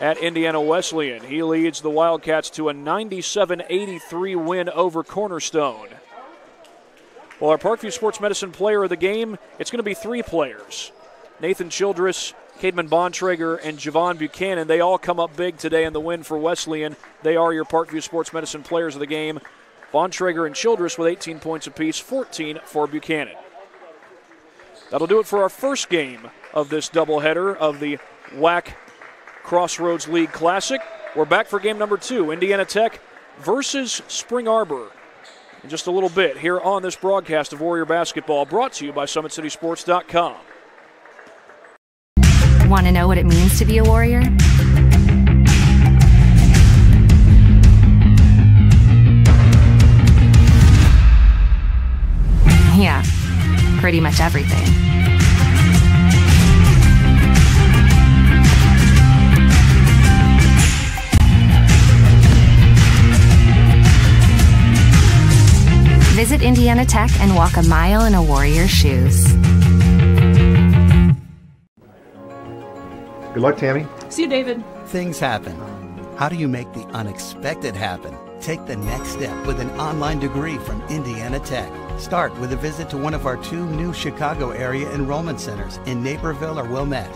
at Indiana Wesleyan. He leads the Wildcats to a ninety-seven eighty-three win over Cornerstone. Well, our Parkview Sports Medicine player of the game, it's going to be three players. Nathan Childress, Cademan Bontrager, and Javon Buchanan. They all come up big today in the win for Wesleyan. They are your Parkview Sports Medicine players of the game. Bontrager and Childress with eighteen points apiece, fourteen for Buchanan. That'll do it for our first game of this doubleheader of the W A C Crossroads League Classic. We're back for game number two, Indiana Tech versus Spring Arbor, in just a little bit here on this broadcast of Warrior Basketball, brought to you by Summit City Sports dot com. Want to know what it means to be a Warrior? Yeah, pretty much everything. Visit Indiana Tech and walk a mile in a Warrior's shoes. Good luck, Tammy. See you, David. Things happen. How do you make the unexpected happen? Take the next step with an online degree from Indiana Tech. Start with a visit to one of our two new Chicago area enrollment centers in Naperville or Wilmette.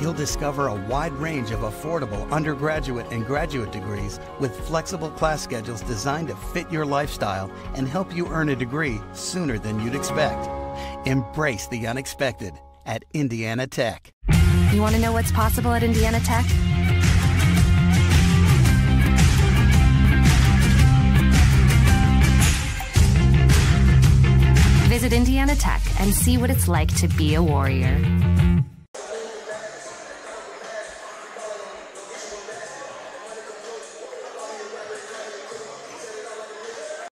You'll discover a wide range of affordable undergraduate and graduate degrees with flexible class schedules designed to fit your lifestyle and help you earn a degree sooner than you'd expect. Embrace the unexpected at Indiana Tech. You want to know what's possible at Indiana Tech? Visit Indiana Tech and see what it's like to be a Warrior.